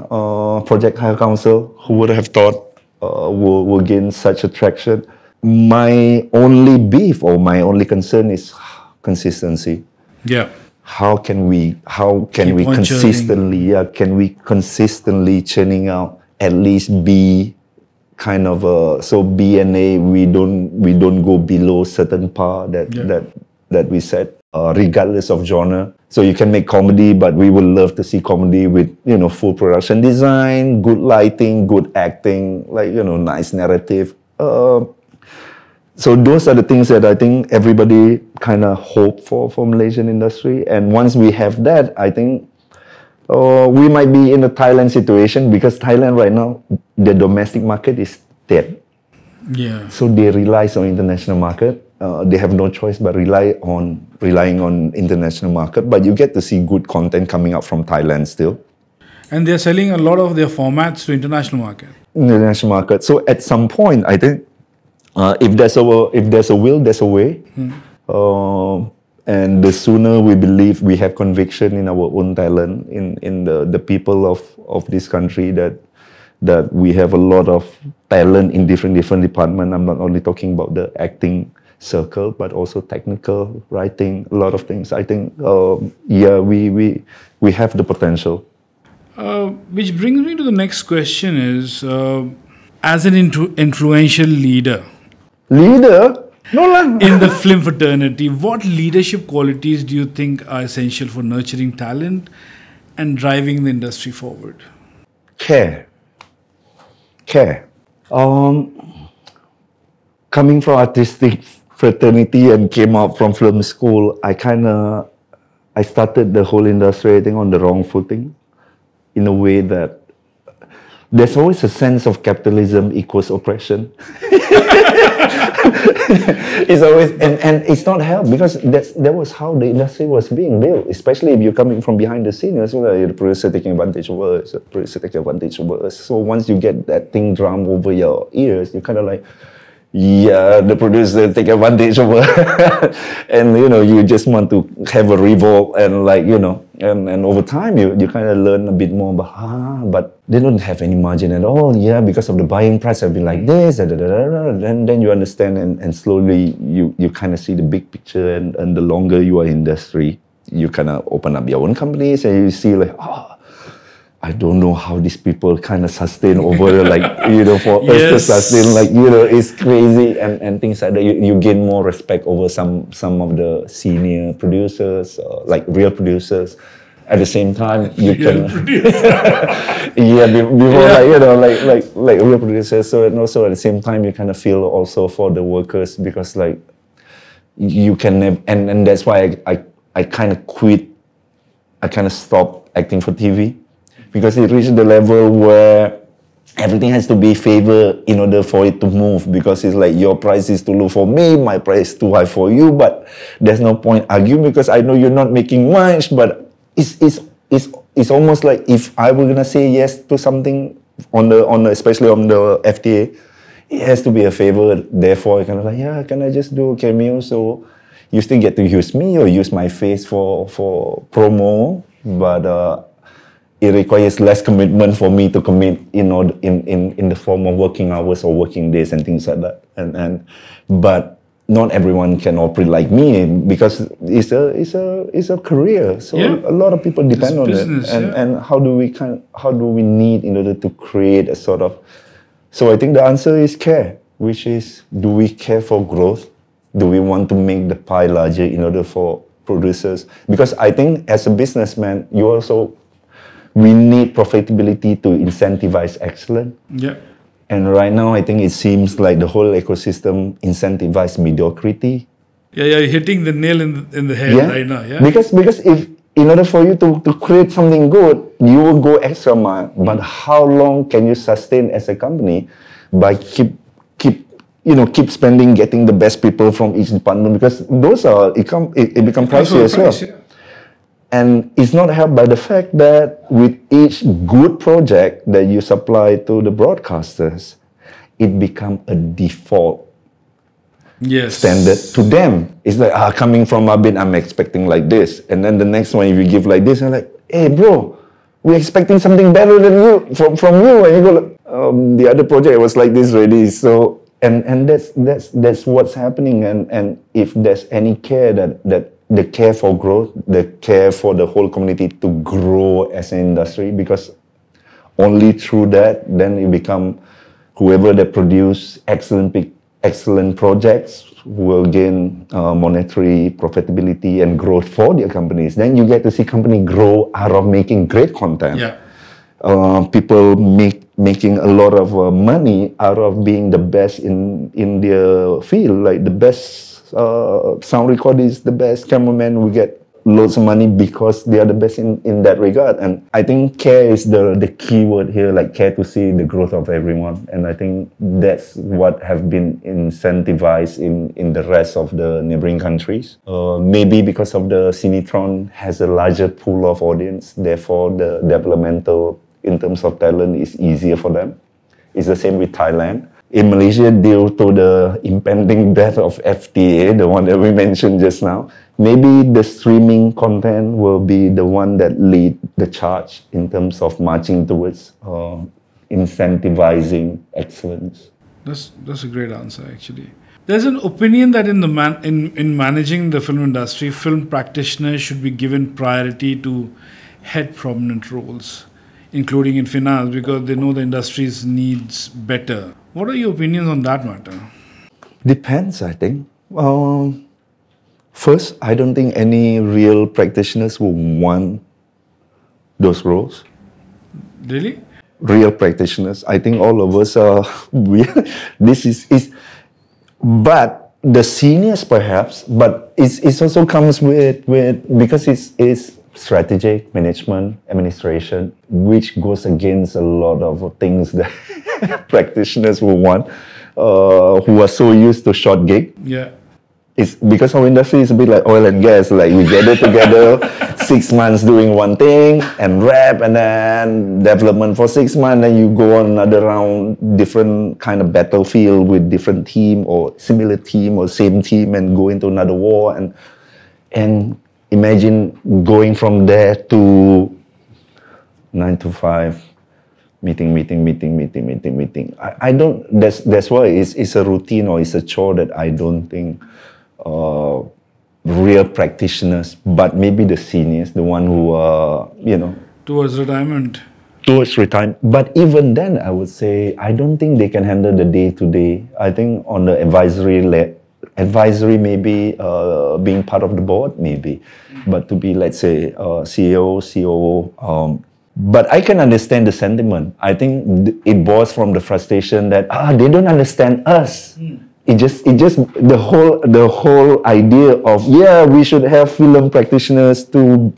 Project High Council, who would have thought will gain such attraction. My only beef or my only concern is consistency. Yeah. How can we consistently churning out at least B kind of a, so B and A, we don't go below certain par that we set. Regardless of genre. So you can make comedy, but we would love to see comedy with, you know, full production design, good lighting, good acting, like, you know, nice narrative. So those are the things that I think everybody kind of hope for Malaysian industry. And once we have that, I think we might be in a Thailand situation, because Thailand right now, the domestic market is dead. Yeah. So they rely on international market. They have no choice but relying on international market. But you get to see good content coming out from Thailand still. And they're selling a lot of their formats to international market. International market. So at some point, I think if there's a will, there's a way. Hmm. And the sooner we believe we have conviction in our own talent, in the people of this country, that we have a lot of talent in different departments. I'm not only talking about the acting circle, but also technical writing, a lot of things. I think, we have the potential. Which brings me to the next question: is as an influential leader, no lah, in the film fraternity, what leadership qualities do you think are essential for nurturing talent and driving the industry forward? Care. Coming from artistic fraternity and came out from film school, I started the whole industry, I think, on the wrong footing, in a way that there's always a sense of capitalism equals oppression. It's always, and it's not helped, because that was how the industry was being built, especially if you're coming from behind the scenes. The producer taking advantage of us, so once you get that thing drummed over your ears, you're kind of like, yeah, the producer take advantage of her, and you know, you just want to have a revolt, and like, you know, and over time you kind of learn a bit more about, but they don't have any margin at all, because of the buying price have been like this, and then you understand, and slowly you kind of see the big picture, and the longer you are in industry, you kind of open up your own companies, and you see like, I don't know how these people kind of sustain over, like, you know, for us to sustain, like, you know, it's crazy, and things like that. You gain more respect over some of the senior producers, like real producers. At the same time, you can like, you know, like real producers. So, and also at the same time, you kind of feel also for the workers, because like you can never, and that's why I kind of quit. I kind of stopped acting for TV, because it reached the level where everything has to be favored in order for it to move, because it's like, your price is too low for me, my price is too high for you, but there's no point arguing, because I know you're not making much, but it's almost like if I were gonna say yes to something on the especially on the FTA, it has to be a favor. Therefore, I kind of like, can I just do cameo? So used to get to use me or use my face for promo, but it requires less commitment for me to commit, you know, in the form of working hours or working days and things like that. But not everyone can operate like me because it's a career. So yeah, a lot of people depend on business, it. And how do we need in order to create a sort of? So I think the answer is care, which is, do we care for growth? Do we want to make the pie larger in order for producers? Because I think as a businessman, you also, we need profitability to incentivize excellence. Yeah. And right now, I think it seems like the whole ecosystem incentivizes mediocrity. Yeah, yeah, you're hitting the nail in the head right now. Yeah. Because if in order for you to create something good, you will go extra mile. But how long can you sustain as a company by keep spending getting the best people from each department? Because those are it becomes pricey as well. Yeah. And it's not helped by the fact that with each good project that you supply to the broadcasters, it becomes a default standard to them. It's like, coming from Abid, I'm expecting like this. And then the next one, if you give like this, I'm like, hey, bro, we're expecting something better than you, from you. And you go, like, the other project was like this already. So, and that's what's happening. And if there's any care that the care for growth, the care for the whole community to grow as an industry, because only through that, then you become, whoever that produce excellent projects will gain monetary profitability and growth for their companies. Then you get to see company grow out of making great content. Yeah. People making a lot of money out of being the best in their field, like the best sound recorders, the best cameramen, we get loads of money because they are the best in that regard. And I think care is the key word here, like care to see the growth of everyone. And I think that's what have been incentivized in the rest of the neighboring countries. Maybe because of the Cinetron has a larger pool of audience, therefore the developmental in terms of talent is easier for them. It's the same with Thailand. In Malaysia, due to the impending death of FTA, the one that we mentioned just now, maybe the streaming content will be the one that lead the charge in terms of marching towards incentivizing excellence. That's a great answer, actually. There's an opinion that in managing the film industry, film practitioners should be given priority to head prominent roles, including in finance, because they know the industry's needs better. What are your opinions on that matter? Depends, I think. First, I don't think any real practitioners will want those roles. Really? Real practitioners. I think all of us are weird. But the seniors perhaps, but it also comes with because it's strategic, management, administration, which goes against a lot of things that practitioners will want, who are so used to short gig. Yeah. It's because our industry is a bit like oil and gas, like we gather together 6 months doing one thing and rap, and then development for 6 months, then you go on another round, different kind of battlefield with different team or similar team or same team, and go into another war. And imagine going from there to 9 to 5, meeting. I don't. That's why it's a routine or it's a chore that I don't think real practitioners, but maybe the seniors, the one who towards retirement. But even then, I would say I don't think they can handle the day to day. I think on the advisory maybe being part of the board maybe, but to be, let's say, CEO, COO. But I can understand the sentiment. I think it boils from the frustration that they don't understand us. It just the whole idea of we should have film practitioners to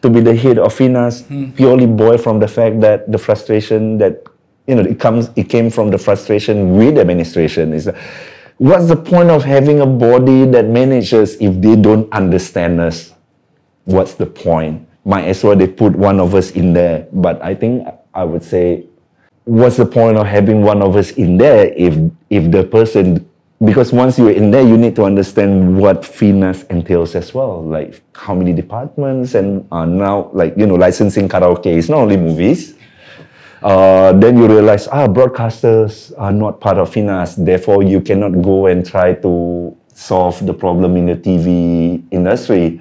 be the head of FINAS purely boiled from the fact that the frustration that it came from the frustration with administration is. What's the point of having a body that manages if they don't understand us? What's the point? Might as well they put one of us in there. But I think I would say, what's the point of having one of us in there if the person because once you're in there, you need to understand what FINAS entails as well, like how many departments and now, like, you know, licensing karaoke is not only movies. Then you realize, broadcasters are not part of FINAS, therefore you cannot go and try to solve the problem in the TV industry.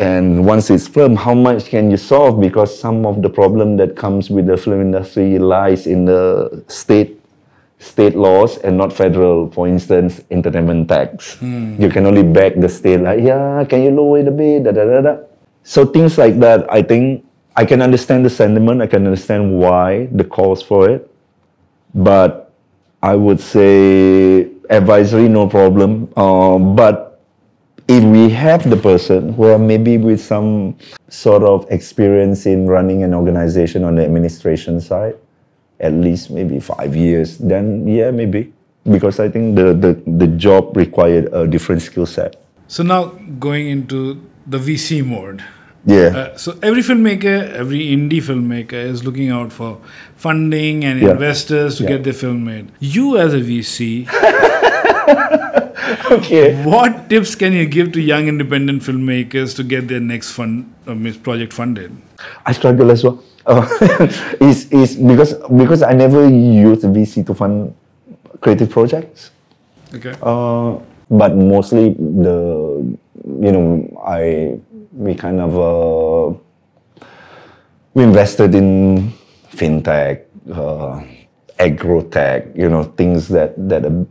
And once it's film, how much can you solve? Because some of the problem that comes with the film industry lies in the state laws and not federal. For instance, entertainment tax. You can only beg the state, like, yeah, can you lower it a bit? Da, da, da, da. So things like that, I think I can understand the sentiment. I can understand why, the calls for it. But I would say advisory, no problem. But if we have the person who are maybe with some sort of experience in running an organization on the administration side, at least maybe 5 years, then yeah, maybe. Because I think the job required a different skill set. So now going into the VC mode. Yeah. So every filmmaker, every indie filmmaker is looking out for funding and investors to get their film made. You as a VC, okay, what tips can you give to young independent filmmakers to get their next project funded? I struggle as well. Because I never used VC to fund creative projects. Okay. But mostly we invested in fintech, agrotech, you know, things that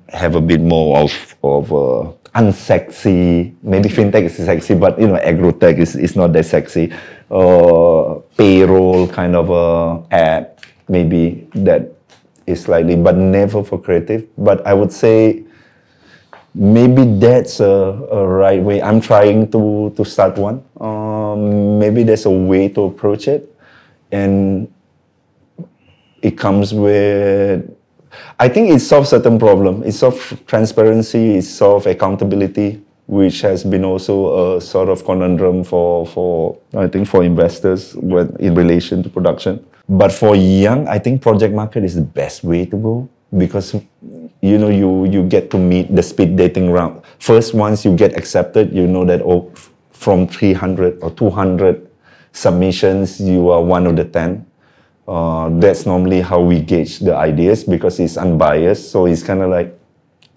have a bit more of unsexy. Maybe fintech is sexy, but you know, agrotech is not that sexy. Payroll kind of a ad, maybe that is slightly, but never for creative. But I would say maybe that's a right way. I'm trying to start one. Maybe there's a way to approach it, and it comes with, I think it solves certain problem. It solves transparency, it solves accountability, which has been also a sort of conundrum for investors in relation to production. But for young, I think project market is the best way to go, because you know, you get to meet the speed dating round. First, once you get accepted, you know that from 300 or 200 submissions, you are one of the 10. That's normally how we gauge the ideas, because it's unbiased. So it's kind of like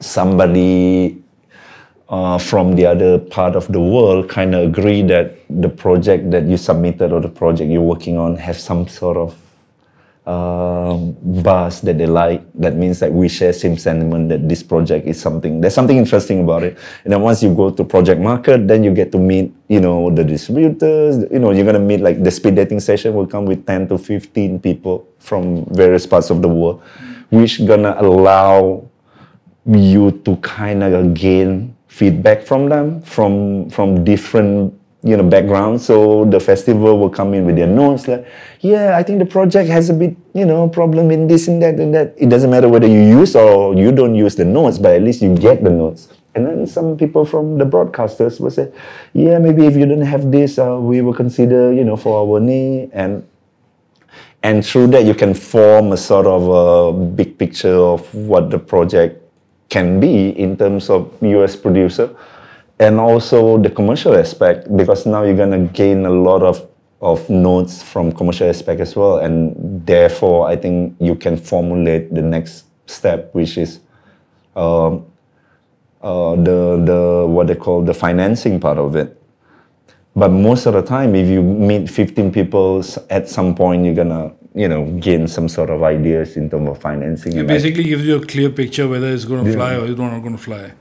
somebody from the other part of the world kind of agree that the project that you submitted or the project you're working on have some sort of buzz that they like. That means that we share same sentiment that this project is something, there's something interesting about it. And then once you go to project market, then you get to meet, you know, the distributors. You know, you're gonna meet, like, the speed dating session will come with 10 to 15 people from various parts of the world, which gonna allow you to kind of gain feedback from them, from different, you know, background. So the festival will come in with their notes, like, yeah, I think the project has a bit, you know, problem in this and that and that. It doesn't matter whether you use or you don't use the notes, but at least you get the notes. And then some people from the broadcasters will say, yeah, maybe if you don't have this, we will consider, you know, for our knee. And through that, you can form a sort of a big picture of what the project can be in terms of US producer. And also the commercial aspect, because now you're going to gain a lot of notes from commercial aspect as well. And therefore, I think you can formulate the next step, which is what they call the financing part of it. But most of the time, if you meet 15 people, at some point, you're going to, you know, gain some sort of ideas in terms of financing. It basically gives you a clear picture whether it's going to fly or it's not going to fly.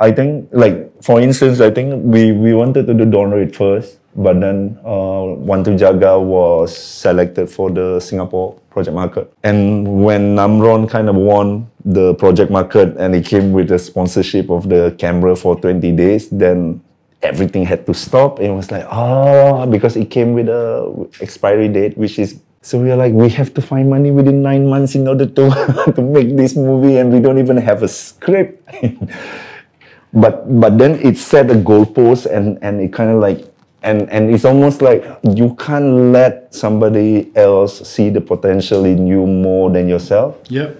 I think, like, for instance, I think we wanted to do Donorate first, but then One Two Jaga was selected for the Singapore project market. And when Namron kind of won the project market and it came with the sponsorship of the camera for 20 days, then everything had to stop. It was like, because it came with an expiry date, which is, so we are like, we have to find money within 9 months in order to, to make this movie, and we don't even have a script. But then it set a goalpost, and it kind of like, and it's almost like you can't let somebody else see the potential in you more than yourself. Yeah.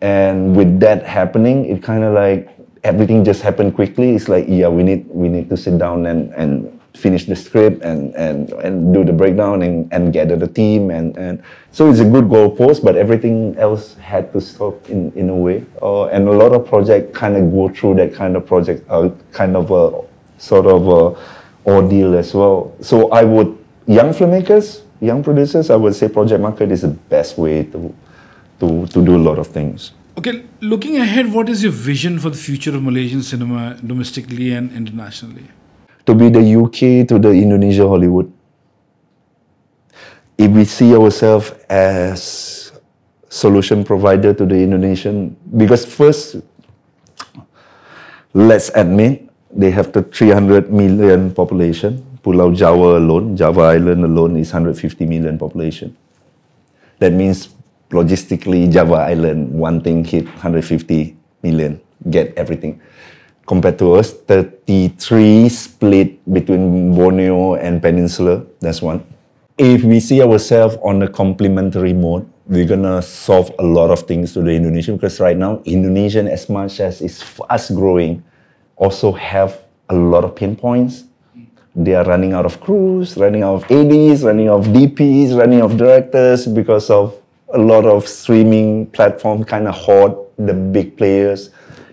And with that happening, it kind of like everything just happened quickly. It's like, yeah, we need to sit down and finish the script and do the breakdown and gather the team and so it's a good goalpost, but everything else had to stop in a way. And a lot of projects kind of go through that kind of project, kind of a sort of a ordeal as well. So I would, young filmmakers, young producers, I would say project market is the best way to do a lot of things. Okay, looking ahead, what is your vision for the future of Malaysian cinema domestically and internationally? To be the UK to the Indonesia Hollywood. If we see ourselves as solution provider to the Indonesian, because first, let's admit, they have the 300 million population. Pulau Jawa alone, Java Island alone is 150 million population. That means logistically, Java Island, one thing hit 150 million, get everything. Compared to us, 33 split between Borneo and Peninsula, that's one. If we see ourselves on a complementary mode, we're gonna solve a lot of things to the Indonesian, because right now, Indonesian, as much as it's fast growing, also have a lot of pain points. They are running out of crews, running out of ADs, running out of DPs, running out of directors, because of a lot of streaming platform kind of hoard the big players.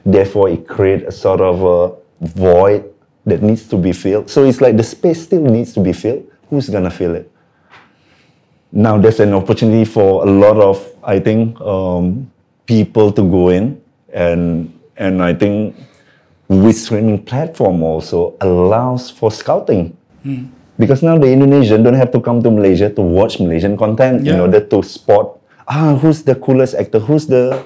Therefore, it creates a sort of a void that needs to be filled. So it's like the space still needs to be filled. Who's gonna fill it? Now there's an opportunity for a lot of, I think, people to go in, and I think with streaming platform also allows for scouting. Mm. Because now the Indonesian don't have to come to Malaysia to watch Malaysian content, yeah, in order to spot, who's the coolest actor, who's the...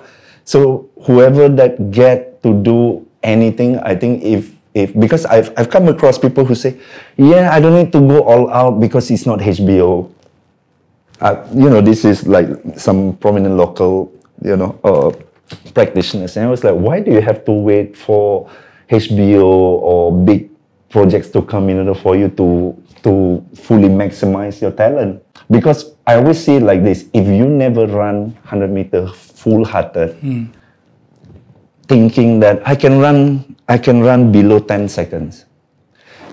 So whoever that get to do anything, I think if because I've come across people who say, yeah, I don't need to go all out because it's not HBO. You know, this is like some prominent local, you know, practitioners. And I was like, why do you have to wait for HBO or big projects to come in order for you to fully maximize your talent? Because I always see it like this, if you never run 100 meter full-hearted, thinking that I can run below 10 seconds.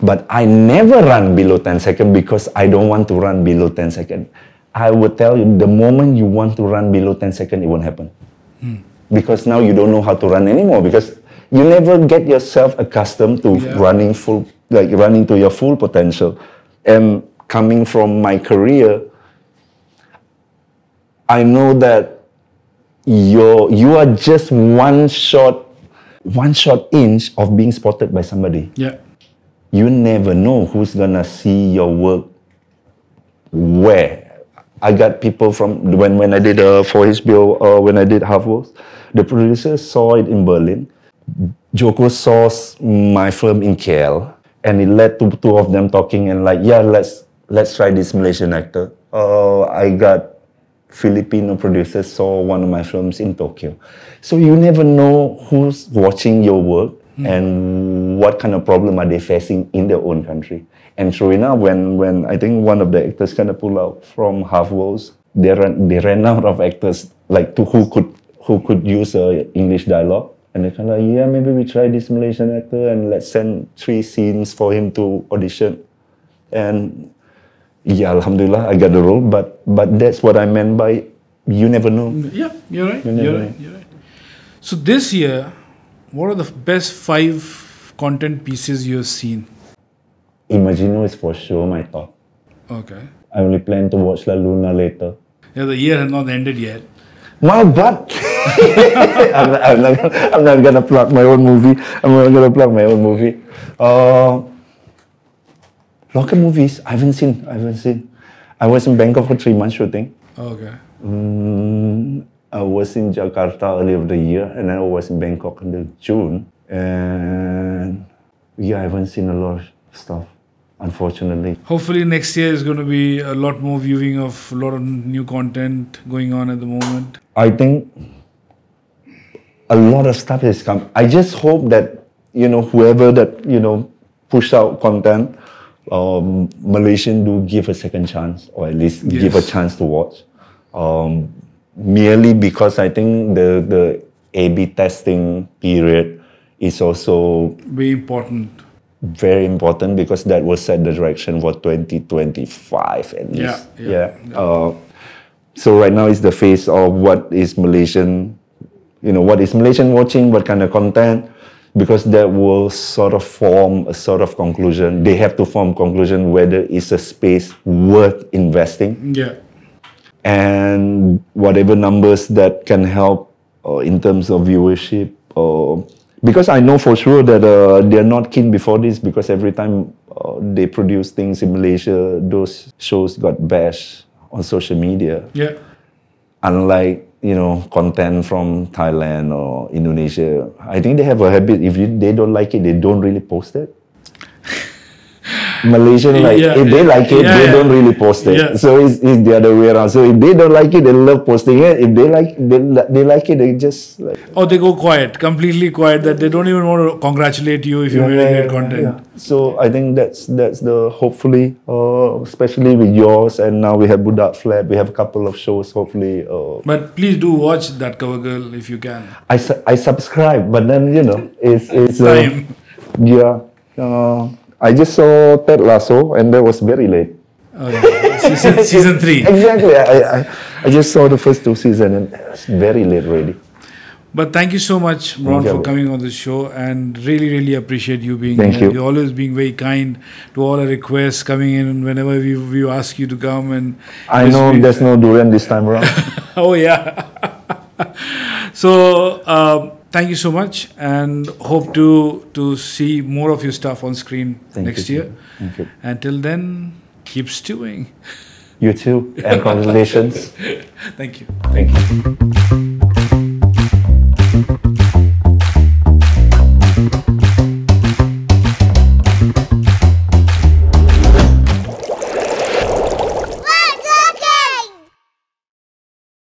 But I never run below 10 seconds because I don't want to run below 10 seconds. I would tell you, the moment you want to run below 10 seconds, it won't happen. Mm. Because now you don't know how to run anymore, because you never get yourself accustomed to, yeah, running to your full potential. And coming from my career, I know that you are just one short inch of being spotted by somebody. Yeah. You never know who's gonna see your work where. I got people from when I did for HBO, when I did Half-Wolf, the producers saw it in Berlin. Joko saw my film in KL, and it led to two of them talking and like, yeah, let's try this Malaysian actor. I got Filipino producers saw one of my films in Tokyo. So you never know who's watching your work, and what kind of problem are they facing in their own country. And sure enough, when I think one of the actors kind of pulled out from Half-Wolf, they ran out of actors like who could use English dialogue. And they kind of like, yeah, maybe we try this Malaysian actor and let's send 3 scenes for him to audition. And yeah, alhamdulillah, I got the role, but that's what I meant by you never know. Yeah, you're right. You're right. So this year, what are the best 5 content pieces you've seen? Imagino is for sure my top. Okay. I only plan to watch La Luna later. Yeah, the year has not ended yet. My butt! I'm not gonna plug my own movie. Local movies, I haven't seen. I was in Bangkok for 3 months shooting. Okay. I was in Jakarta early of the year, and I was in Bangkok until June. And yeah, I haven't seen a lot of stuff, unfortunately. Hopefully next year is going to be a lot more viewing of a lot of new content going on at the moment. I think a lot of stuff has come. I just hope that, you know, whoever that, you know, push out content, Malaysian do give a second chance, or at least, yes, give a chance to watch. merely because I think the A/B testing period is also very important. Very important, because that will set the direction for 2025 at least. Yeah. So right now is the phase of what is Malaysian, you know, what is Malaysian watching, what kind of content, because that will sort of form a sort of conclusion. They have to form conclusion whether it's a space worth investing. Yeah. And whatever numbers that can help in terms of viewership, or because I know for sure that they're not keen before this, because every time they produce things in Malaysia, those shows got bashed on social media. Yeah. Unlike, you know, content from Thailand or Indonesia. I think they have a habit, if they don't like it, they don't really post it. Malaysian, like, if they like it, they don't really post it. Yeah. So it's the other way around. So if they don't like it, they love posting it. If they like it, they just like... Or they go quiet, completely quiet, that they don't even want to congratulate you if you're making great content. Yeah. So I think that's the, hopefully, especially with yours, and now we have Budak Flat, we have a couple of shows, hopefully. But please do watch that Cover Girl if you can. I subscribe, but then, you know, it's time. I just saw Ted Lasso, and that was very late. Oh, yeah. season 3. Exactly. I just saw the first 2 seasons, and it's very late already. But thank you so much, Bront, for coming on the show, and really, really appreciate you being here. You're always being very kind to all our requests, coming in whenever we ask you to come. And I know there's no durian this time around. Oh, yeah. So... thank you so much, and hope to see more of your stuff on screen next year. Thank you. Until then, keep stewing. You too, and congratulations. Thank you. Thank you.